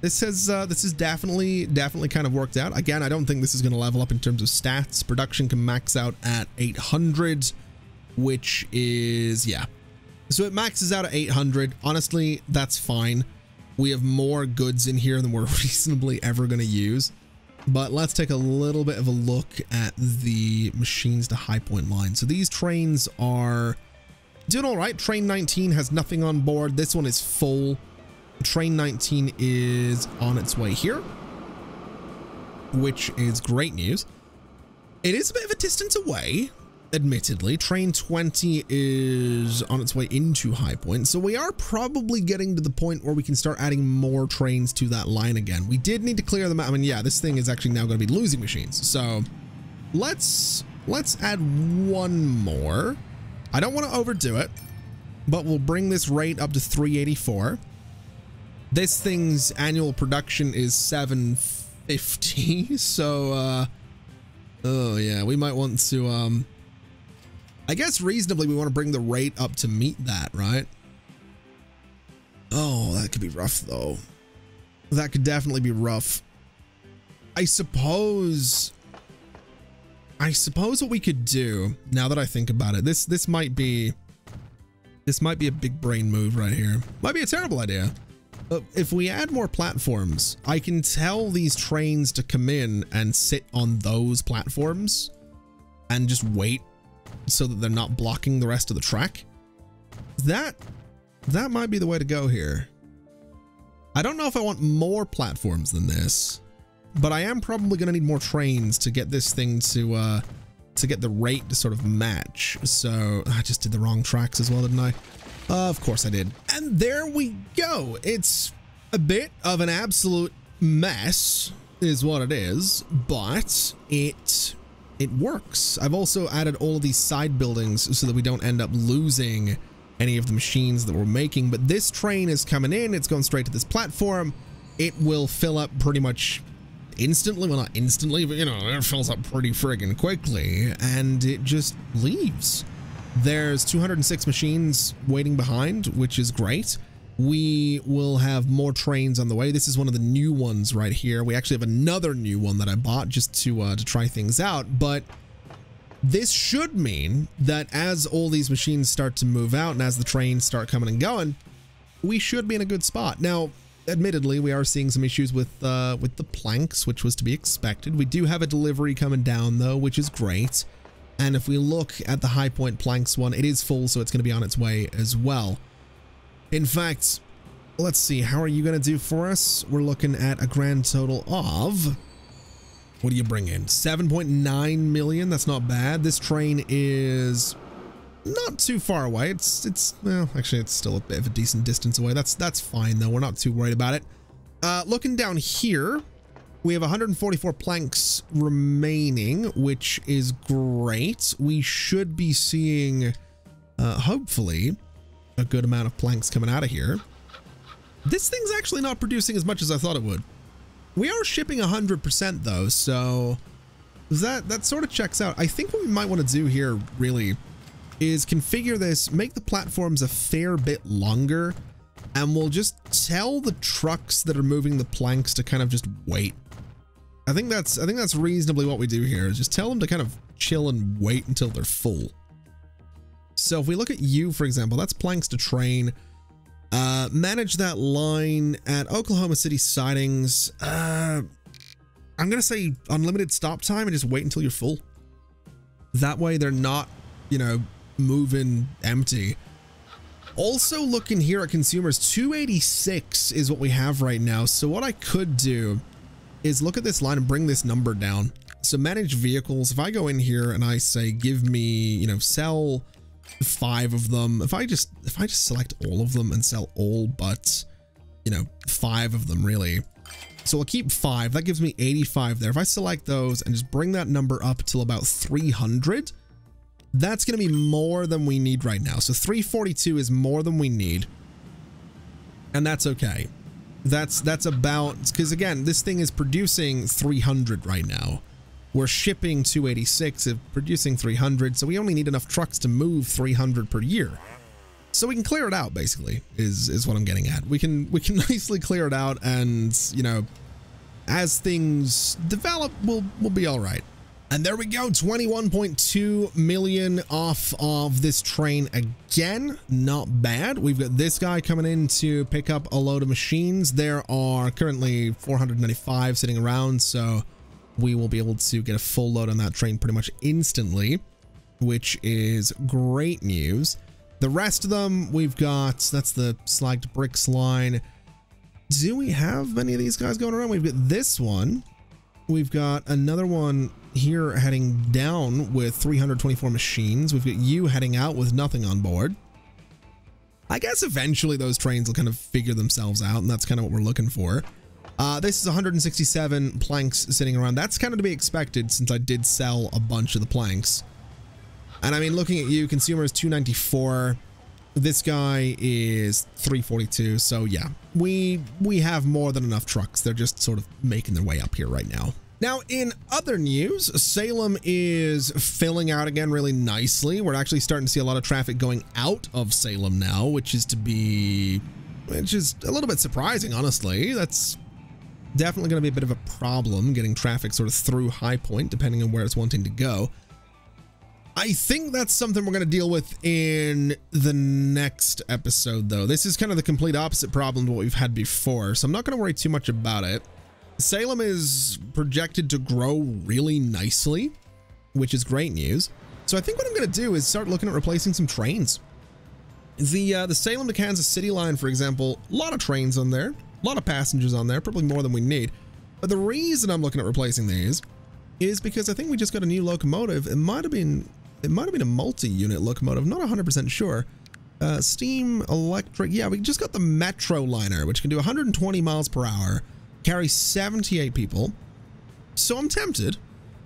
This is definitely kind of worked out. Again, I don't think this is going to level up in terms of stats. Production can max out at 800. Which is, yeah, so it maxes out at 800. Honestly, that's fine. We have more goods in here than we're reasonably ever going to use, but let's take a little bit of a look at the machines to High Point line. So these trains are doing all right. Train 19 has nothing on board. This one is full. Train 19 is on its way here, which is great news. It is a bit of a distance away, admittedly. Train 20 is on its way into High Point, so we are probably getting to the point where we can start adding more trains to that line again. We did need to clear them out. I mean, yeah, this thing is actually now going to be losing machines, so let's add one more. I don't want to overdo it, but we'll bring this rate up to 384. This thing's annual production is 750, so oh yeah, we might want to I guess reasonably we want to bring the rate up to meet that, right? Oh, that could be rough though. That could definitely be rough. I suppose what we could do, now that I think about it, this might be a big brain move right here. Might be a terrible idea. But if we add more platforms, I can tell these trains to come in and sit on those platforms and just wait, so that they're not blocking the rest of the track. That might be the way to go here. I don't know if I want more platforms than this, but I am probably going to need more trains to get this thing to get the rate to sort of match. So I just did the wrong tracks as well, didn't I? Of course I did. And there we go. It's a bit of an absolute mess is what it is, but it works. I've also added all of these side buildings so that we don't end up losing any of the machines that we're making. But this train is coming in. It's going straight to this platform. It will fill up pretty much instantly. Well, not instantly, but you know, it fills up pretty friggin' quickly, and it just leaves. There's 206 machines waiting behind, which is great. We will have more trains on the way. This is one of the new ones right here. We actually have another new one that I bought just to try things out. But this should mean that as all these machines start to move out and as the trains start coming and going, we should be in a good spot. Now, admittedly, we are seeing some issues with the planks, which was to be expected. We do have a delivery coming down though, which is great. And if we look at the High Point planks one, it is full, so it's going to be on its way as well. In fact, let's see, how are you going to do for us? We're looking at a grand total of, what do you bring in? 7.9 million. That's not bad. This train is not too far away. It's well, actually, it's still a bit of a decent distance away. That's fine though. We're not too worried about it. Looking down here, we have 144 planks remaining, which is great. We should be seeing, hopefully, a good amount of planks coming out of here. This thing's actually not producing as much as I thought it would. We are shipping 100% though, so that sort of checks out. I think what we might want to do here really is configure this, make the platforms a fair bit longer, and we'll just tell the trucks that are moving the planks to kind of just wait. I think that's reasonably what we do here, is just tell them to kind of chill and wait until they're full. So if we look at you, for example, that's planks to train. Manage that line at Oklahoma City sidings. I'm going to say unlimited stop time and just wait until you're full. That way they're not, you know, moving empty. Also looking here at consumers, 286 is what we have right now. So what I could do is look at this line and bring this number down. So manage vehicles. If I go in here and I say, give me, you know, sell 5 of them. If I just select all of them and sell all, but, you know, 5 of them really. So I'll keep 5. That gives me 85 there. If I select those and just bring that number up till about 300, that's going to be more than we need right now. So 342 is more than we need. And that's okay. That's about, because again, this thing is producing 300 right now. We're shipping 286 and producing 300. So we only need enough trucks to move 300 per year. So we can clear it out basically is what I'm getting at. We can nicely clear it out, and you know, as things develop, we'll be all right. And there we go, 21.2 million off of this train again. Not bad. We've got this guy coming in to pick up a load of machines. There are currently 495 sitting around, so we will be able to get a full load on that train pretty much instantly, which is great news. The rest of them we've got, that's the slagged bricks line. Do we have many of these guys going around? We've got this one. We've got another one here heading down with 324 machines. We've got you heading out with nothing on board. I guess eventually those trains will kind of figure themselves out, and that's kind of what we're looking for. This is 167 planks sitting around. That's kind of to be expected since I did sell a bunch of the planks. And I mean, looking at you, consumer is 294. This guy is 342. So yeah, we have more than enough trucks. They're just sort of making their way up here right now. Now, in other news, Salem is filling out again really nicely. We're actually starting to see a lot of traffic going out of Salem now, which is a little bit surprising, honestly. That's definitely going to be a bit of a problem, getting traffic sort of through High Point, depending on where it's wanting to go. I think that's something we're going to deal with in the next episode, though. This is kind of the complete opposite problem to what we've had before, so I'm not going to worry too much about it. Salem is projected to grow really nicely, which is great news. So I think what I'm going to do is start looking at replacing some trains. The Salem to Kansas City line, for example, a lot of trains on there, a lot of passengers on there, probably more than we need. But the reason I'm looking at replacing these is because I think we just got a new locomotive. It might have been a multi-unit locomotive. I'm not 100% sure. Steam electric. Yeah, we just got the Metro Liner, which can do 120 miles per hour. Carry 78 people. So I'm tempted.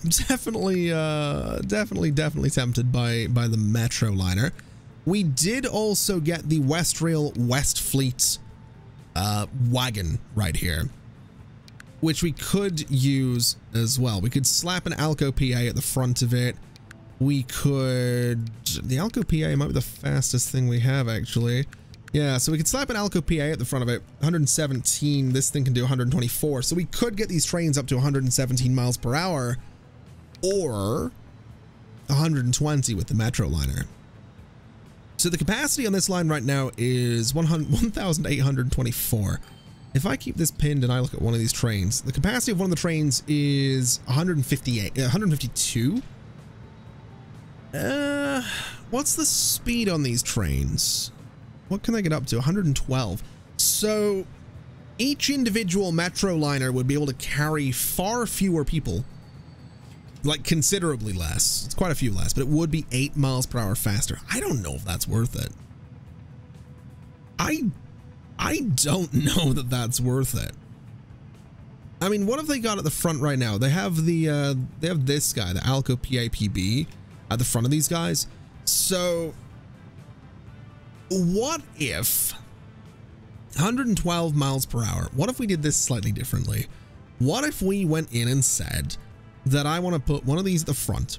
I'm definitely tempted by the Metro Liner. We did also get the West Rail West Fleet wagon right here, which we could use as well. We could slap an Alco PA at the front of it. We could... The Alco PA might be the fastest thing we have, actually. Yeah, so we could slap an Alco PA at the front of it, 117, this thing can do 124, so we could get these trains up to 117 miles per hour, or 120 with the Metro Liner. So the capacity on this line right now is 1,824. If I keep this pinned and I look at one of these trains, the capacity of one of the trains is 152. What's the speed on these trains? What can they get up to? 112. So each individual Metro Liner would be able to carry far fewer people, like considerably less. It's quite a few less, but it would be 8 miles per hour faster. I don't know if that's worth it. I don't know that that's worth it. I mean, what have they got at the front right now? They have the they have this guy, the Alco PAPB, at the front of these guys. So what if 112 miles per hour? What if we did this slightly differently? What if we went in and said that I want to put one of these at the front,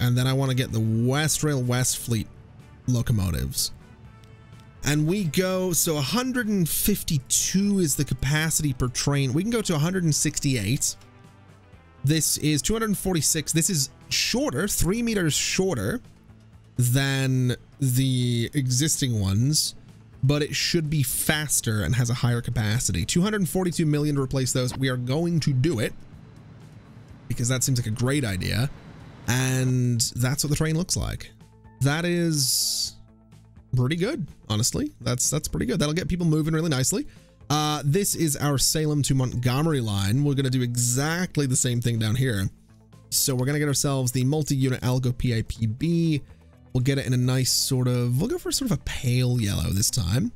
and then I want to get the West Rail West Fleet locomotives, and we go, so 152 is the capacity per train. We can go to 168. This is 246. This is shorter, 3 meters shorter than the existing ones, but it should be faster and has a higher capacity. 242 million to replace those. We are going to do it because that seems like a great idea. And that's what the train looks like. That is pretty good, honestly. That's pretty good. That'll get people moving really nicely. This is our Salem to Montgomery line. We're going to do exactly the same thing down here. So we're going to get ourselves the multi-unit Alco PAPB. We'll get it in a nice sort of, we'll go for sort of a pale yellow this time.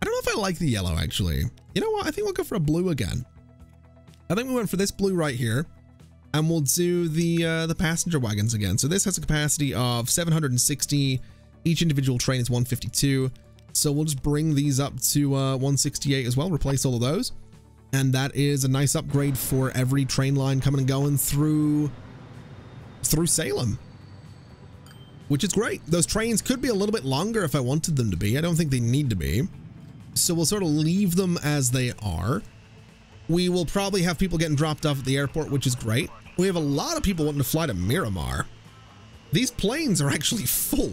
I don't know if I like the yellow, actually. You know what? I think we'll go for a blue again. I think we went for this blue right here. And we'll do the passenger wagons again. So this has a capacity of 760. Each individual train is 152. So we'll just bring these up to 168 as well, replace all of those. And that is a nice upgrade for every train line coming and going through Salem, which is great. Those trains could be a little bit longer if I wanted them to be. I don't think they need to be. So we'll sort of leave them as they are. We will probably have people getting dropped off at the airport, which is great. We have a lot of people wanting to fly to Miramar. These planes are actually full,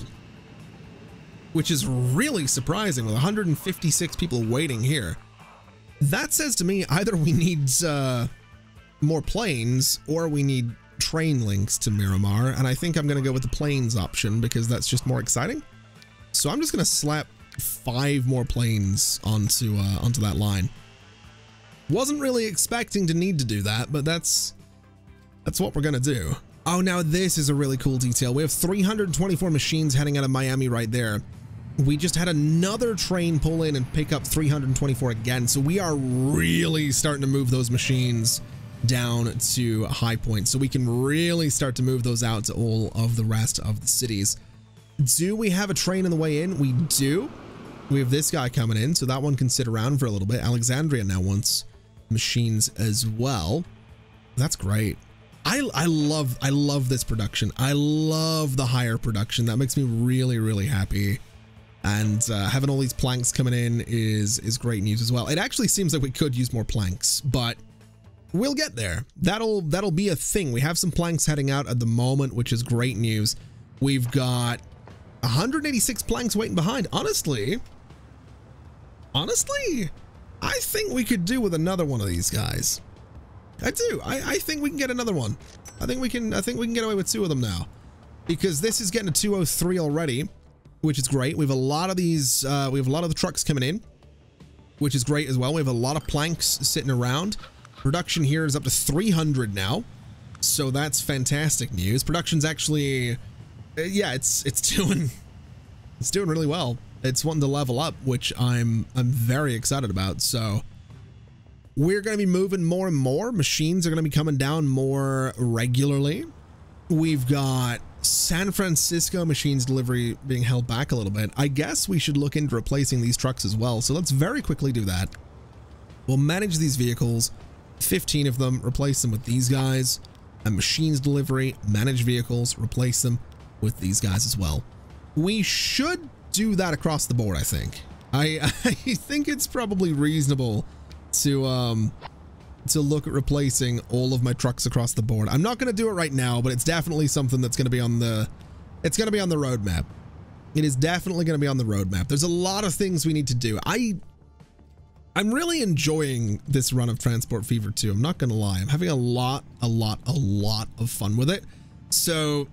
which is really surprising, with 156 people waiting here. That says to me either we need more planes or we need train links to Miramar, and I think I'm going to go with the planes option because that's just more exciting. So I'm just going to slap 5 more planes onto that line. Wasn't really expecting to need to do that, but that's what we're going to do. Oh, now this is a really cool detail. We have 324 machines heading out of Miami right there. We just had another train pull in and pick up 324 again. So we are really starting to move those machines down to High Point. So we can really start to move those out to all of the rest of the cities. Do we have a train on the way in? We do. We have this guy coming in, so that one can sit around for a little bit. Alexandria now wants machines as well. That's great. I love this production. I love the higher production. That makes me really, really happy. And having all these planks coming in is great news as well. It actually seems like we could use more planks, but we'll get there. That'll be a thing. We have some planks heading out at the moment, which is great news. We've got 186 planks waiting behind. Honestly, I think we could do with another one of these guys. I do. I think we can get another one. I think we can get away with 2 of them now, because this is getting a 203 already, which is great. We have a lot of these. We have a lot of the trucks coming in, which is great as well. We have a lot of planks sitting around. Production here is up to 300 now, so that's fantastic news. Production's actually, yeah, it's doing really well. It's wanting to level up, which I'm very excited about. So we're going to be moving more and more. Machines are going to be coming down more regularly. We've got San Francisco machines delivery being held back a little bit. I guess we should look into replacing these trucks as well. So let's very quickly do that. We'll manage these vehicles, 15 of them, replace them with these guys. And machines delivery, manage vehicles, replace them with these guys as well. We should do that across the board, I think. I think it's probably reasonable to look at replacing all of my trucks across the board. I'm not going to do it right now, but it's definitely something that's going to be on the, it's going to be on the roadmap. It is definitely going to be on the roadmap. There's a lot of things we need to do. I'm really enjoying this run of Transport Fever 2. I'm not going to lie. I'm having a lot of fun with it. So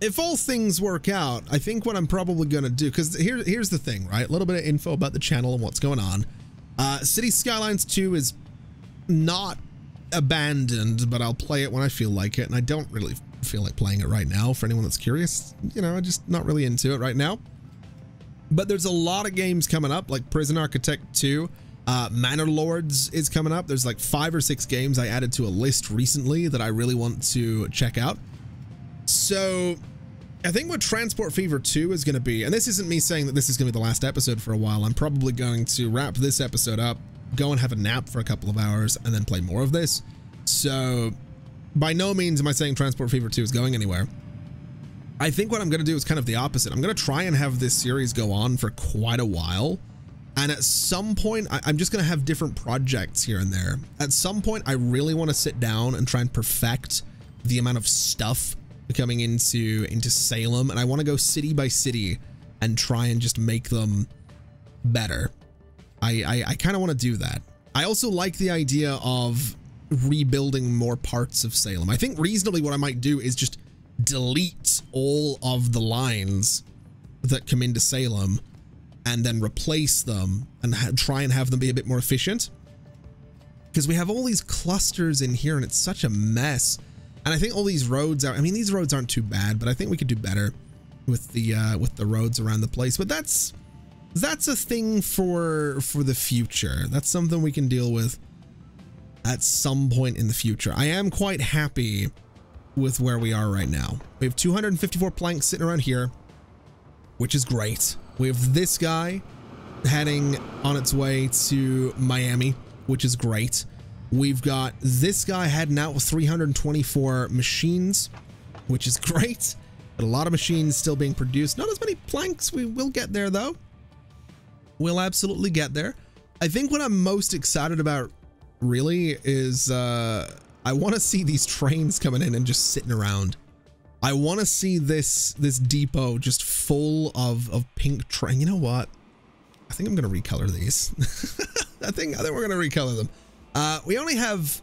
if all things work out, I think what I'm probably going to do, because here's the thing, right? A little bit of info about the channel and what's going on. City Skylines 2 is not abandoned, but I'll play it when I feel like it, and I don't really feel like playing it right now. For anyone that's curious, you know, I'm just not really into it right now. But there's a lot of games coming up, like Prison Architect 2, Manor Lords is coming up. There's like 5 or 6 games I added to a list recently that I really want to check out. So I think what Transport Fever 2 is going to be, and this isn't me saying that this is going to be the last episode for a while. I'm probably going to wrap this episode up, go and have a nap for a couple of hours, and then play more of this. So by no means am I saying Transport Fever 2 is going anywhere. I think what I'm going to do is kind of the opposite. I'm going to try and have this series go on for quite a while. And at some point, I'm just going to have different projects here and there. At some point, I really want to sit down and try and perfect the amount of stuff coming into Salem, and I want to go city by city and try and just make them better. I kind of want to do that. I also like the idea of rebuilding more parts of Salem. I think reasonably what I might do is just delete all of the lines that come into Salem and then replace them and try and have them be a bit more efficient, because we have all these clusters in here and it's such a mess. And I think all these roads are, I mean, these roads aren't too bad, but I think we could do better with the roads around the place. But that's a thing for the future. That's something we can deal with at some point in the future. I am quite happy with where we are right now. We have 254 planks sitting around here, which is great. We have this guy heading on its way to Miami, which is great. We've got this guy heading out with 324 machines, which is great. But a lot of machines still being produced. Not as many planks. We will get there, though. We'll absolutely get there. I think what I'm most excited about, really, is I want to see these trains coming in and just sitting around. I want to see this depot just full of pink train. You know what? I think I'm going to recolor these. I think we're going to recolor them. We only have,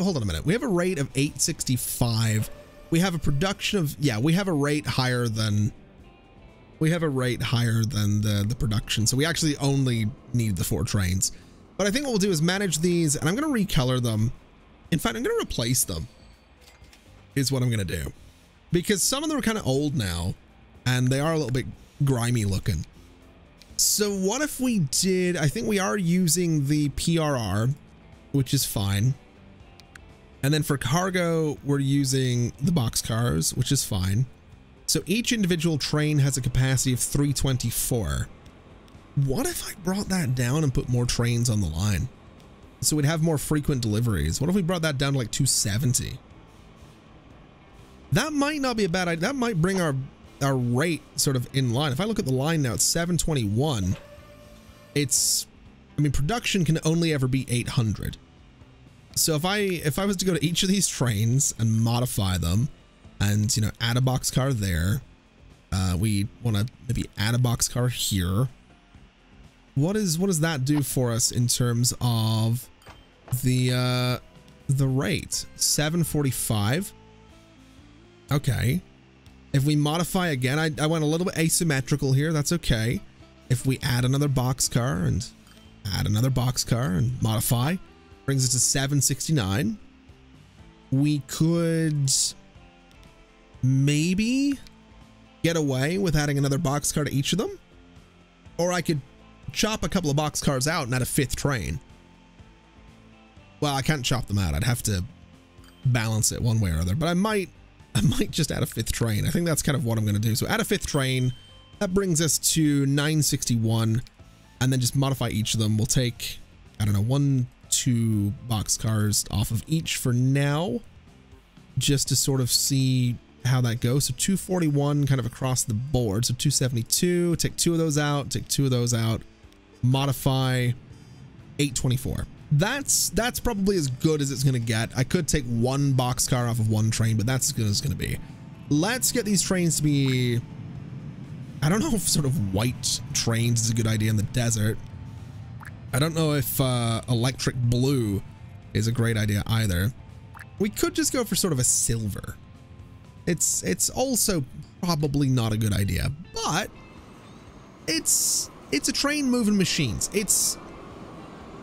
hold on a minute. We have a rate of 865. We have a production of, yeah, we have a rate higher than, the production. So we actually only need the 4 trains. But I think what we'll do is manage these, and I'm going to recolor them. In fact, I'm going to replace them is what I'm going to do, because some of them are kind of old now and they are a little bit grimy looking. So what if we did, I think we are using the PRR, which is fine. And then for cargo, we're using the boxcars, which is fine. So each individual train has a capacity of 324. What if I brought that down and put more trains on the line? So we'd have more frequent deliveries. What if we brought that down to like 270? That might not be a bad idea. That might bring our rate sort of in line. If I look at the line now, it's 721. It's, I mean, production can only ever be 800. So if I was to go to each of these trains and modify them and, you know, add a boxcar there, we want to maybe add a boxcar here. What does that do for us in terms of the rate? 745. Okay. If we modify again, I went a little bit asymmetrical here. That's okay. If we add another boxcar and add another boxcar and modify, brings us to 769. We could maybe get away with adding another boxcar to each of them. Or I could chop a couple of boxcars out and add a 5th train. Well, I can't chop them out. I'd have to balance it one way or other, but I might just add a 5th train. I think that's kind of what I'm going to do. So add a 5th train. That brings us to 961. And then just modify each of them. We'll take, I don't know, 1, 2 boxcars off of each for now, just to sort of see how that goes. So 241 kind of across the board. So 272. Take 2 of those out. Take 2 of those out. Modify. 824. That's probably as good as it's going to get. I could take 1 boxcar off of 1 train, but that's as good as it's going to be. Let's get these trains to be... I don't know if sort of white trains is a good idea in the desert. I don't know if electric blue is a great idea either. We could just go for sort of a silver. It's also probably not a good idea, but it's a train moving machines. It's...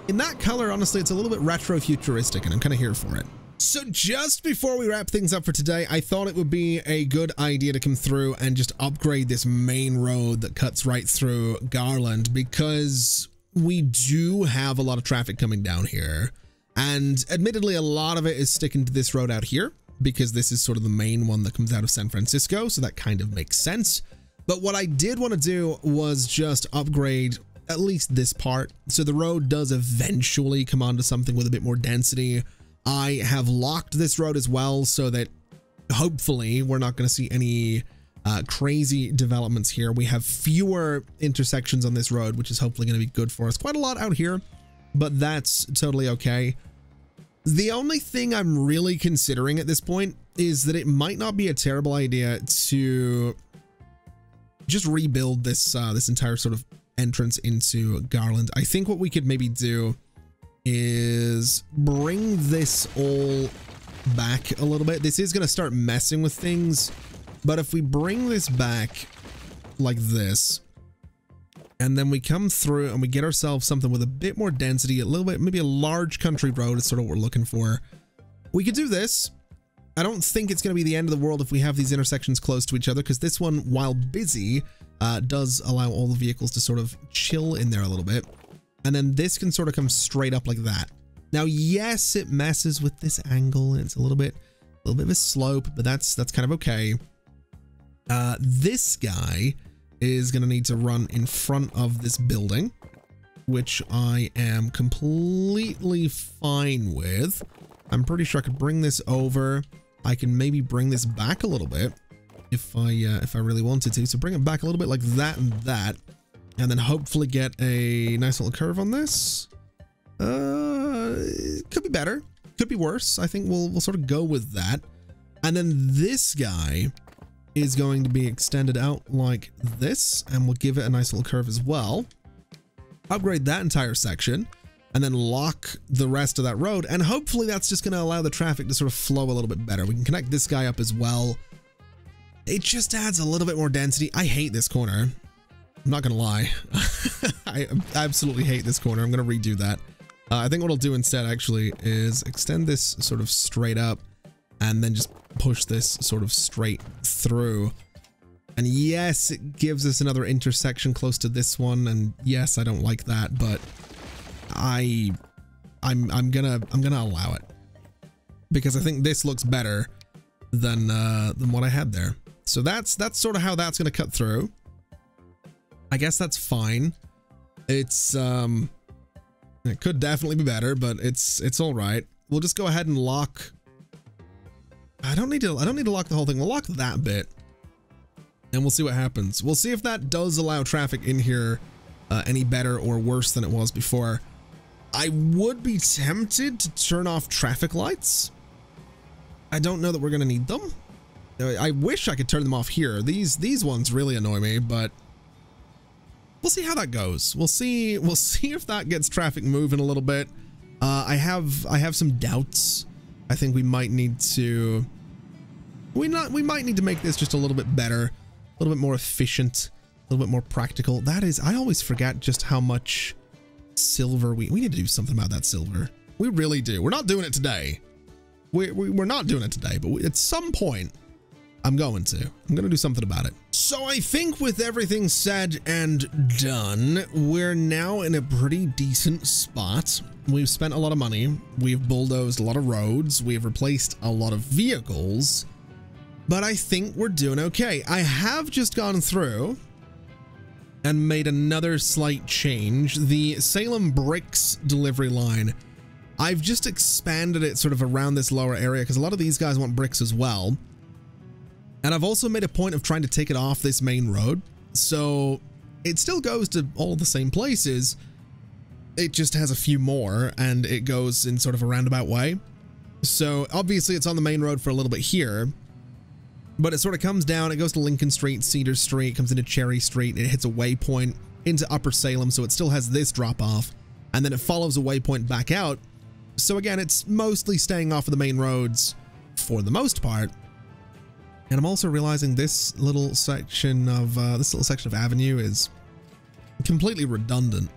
in that color, honestly, it's a little bit retro-futuristic, and I'm kind of here for it. So just before we wrap things up for today, I thought it would be a good idea to come through and just upgrade this main road that cuts right through Garland, because we do have a lot of traffic coming down here. And admittedly, a lot of it is sticking to this road out here, because this is sort of the main one that comes out of San Francisco, so that kind of makes sense. But what I did want to do was just upgrade at least this part, so the road does eventually come onto something with a bit more density. I have locked this road as well, so that hopefully we're not going to see any crazy developments here. We have fewer intersections on this road, which is hopefully going to be good for us. Quite a lot out here, but that's totally okay. The only thing I'm really considering at this point is that it might not be a terrible idea to just rebuild this entire sort of entrance into Garland. I think what we could maybe do is bring this all back a little bit. This is going to start messing with things, but if we bring this back like this, and then we come through and we get ourselves something with a bit more density, a little bit, maybe a large country road is sort of what we're looking for. We could do this. I don't think it's going to be the end of the world if we have these intersections close to each other, because this one, while busy, does allow all the vehicles to sort of chill in there a little bit. And then this can sort of come straight up like that. Now, yes, it messes with this angle, and it's a little bit of a slope, but that's kind of okay. This guy is going to need to run in front of this building, which I am completely fine with. I'm pretty sure I could bring this over. I can maybe bring this back a little bit if I really wanted to. So bring it back a little bit like that and that, and then hopefully get a nice little curve on this. It could be better, could be worse. I think we'll sort of go with that. And then this guy is going to be extended out like this, and we'll give it a nice little curve as well. Upgrade that entire section, and then lock the rest of that road. And hopefully that's just going to allow the traffic to sort of flow a little bit better. We can connect this guy up as well. It just adds a little bit more density. I hate this corner. I'm not going to lie. I absolutely hate this corner. I'm going to redo that. I think what I'll do instead actually is extend this sort of straight up and then just push this sort of straight through. And yes, it gives us another intersection close to this one. And yes, I don't like that, but I'm gonna allow it, because I think this looks better than what I had there. So that's sort of how that's gonna cut through. I guess that's fine. It's it could definitely be better, but it's all right. We'll just go ahead and lock. I don't need to lock the whole thing. We'll lock that bit, and we'll see what happens. We'll see if that does allow traffic in here any better or worse than it was before. I would be tempted to turn off traffic lights. I don't know that we're going to need them. I wish I could turn them off here. These ones really annoy me, but we'll see how that goes. We'll see if that gets traffic moving a little bit. I have some doubts. I think we might need to we might need to make this just a little bit better, a little bit more efficient, a little bit more practical. That is, I always forget just how much silver we need to do something about that silver. We really do. We're not doing it today. We're not doing it today, but at some point I'm going to do something about it. So I think with everything said and done, we're now in a pretty decent spot. We've spent a lot of money. We've bulldozed a lot of roads. We've replaced a lot of vehicles, but I think we're doing okay. I have just gone through and made another slight change. The Salem bricks delivery line, I've just expanded it sort of around this lower area because a lot of these guys want bricks as well. And I've also made a point of trying to take it off this main road. So it still goes to all the same places. It just has a few more, and it goes in sort of a roundabout way. So obviously it's on the main road for a little bit here, but it sort of comes down, it goes to Lincoln Street, Cedar Street, comes into Cherry Street, it hits a waypoint into Upper Salem, so it still has this drop off, and then it follows a waypoint back out. So again, it's mostly staying off of the main roads for the most part. And I'm also realizing this little section of Avenue is completely redundant.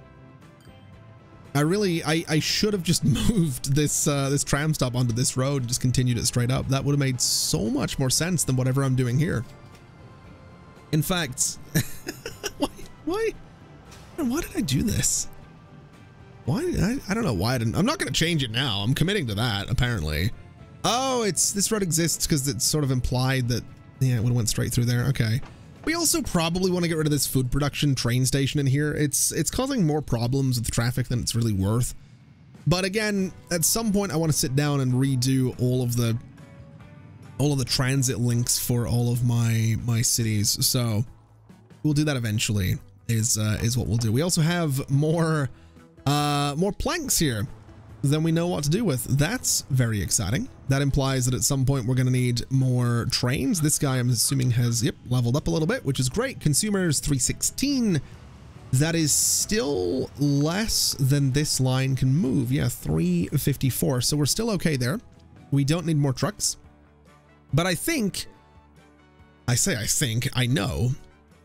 I should have just moved this tram stop onto this road and just continued it straight up. That would have made so much more sense than whatever I'm doing here. In fact, why did I do this? I don't know why I didn't. I'm not going to change it now. I'm committing to that, apparently. Oh, it's this road exists because it's sort of implied that, yeah, it would have went straight through there. Okay. We also probably want to get rid of this food production train station in here. It's causing more problems with traffic than it's really worth. But again, at some point I want to sit down and redo all of the transit links for all of my cities. So we'll do that eventually is what we'll do. We also have more planks here than we know what to do with. That's very exciting. That implies that at some point we're going to need more trains. This guy, I'm assuming, has leveled up a little bit, which is great. Consumers 316. That is still less than this line can move. Yeah, 354. So we're still okay there. We don't need more trucks. But I think, I know,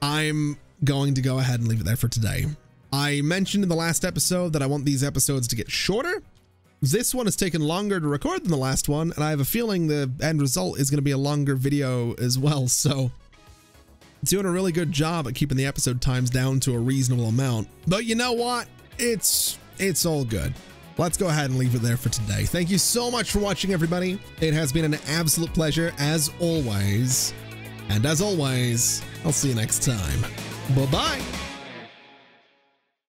I'm going to go ahead and leave it there for today. I mentioned in the last episode that I want these episodes to get shorter. This one has taken longer to record than the last one, and I have a feeling the end result is going to be a longer video as well. So it's doing a really good job at keeping the episode times down to a reasonable amount. But you know what? It's all good. Let's go ahead and leave it there for today. Thank you so much for watching, everybody. It has been an absolute pleasure, as always. And as always, I'll see you next time. Bye-bye.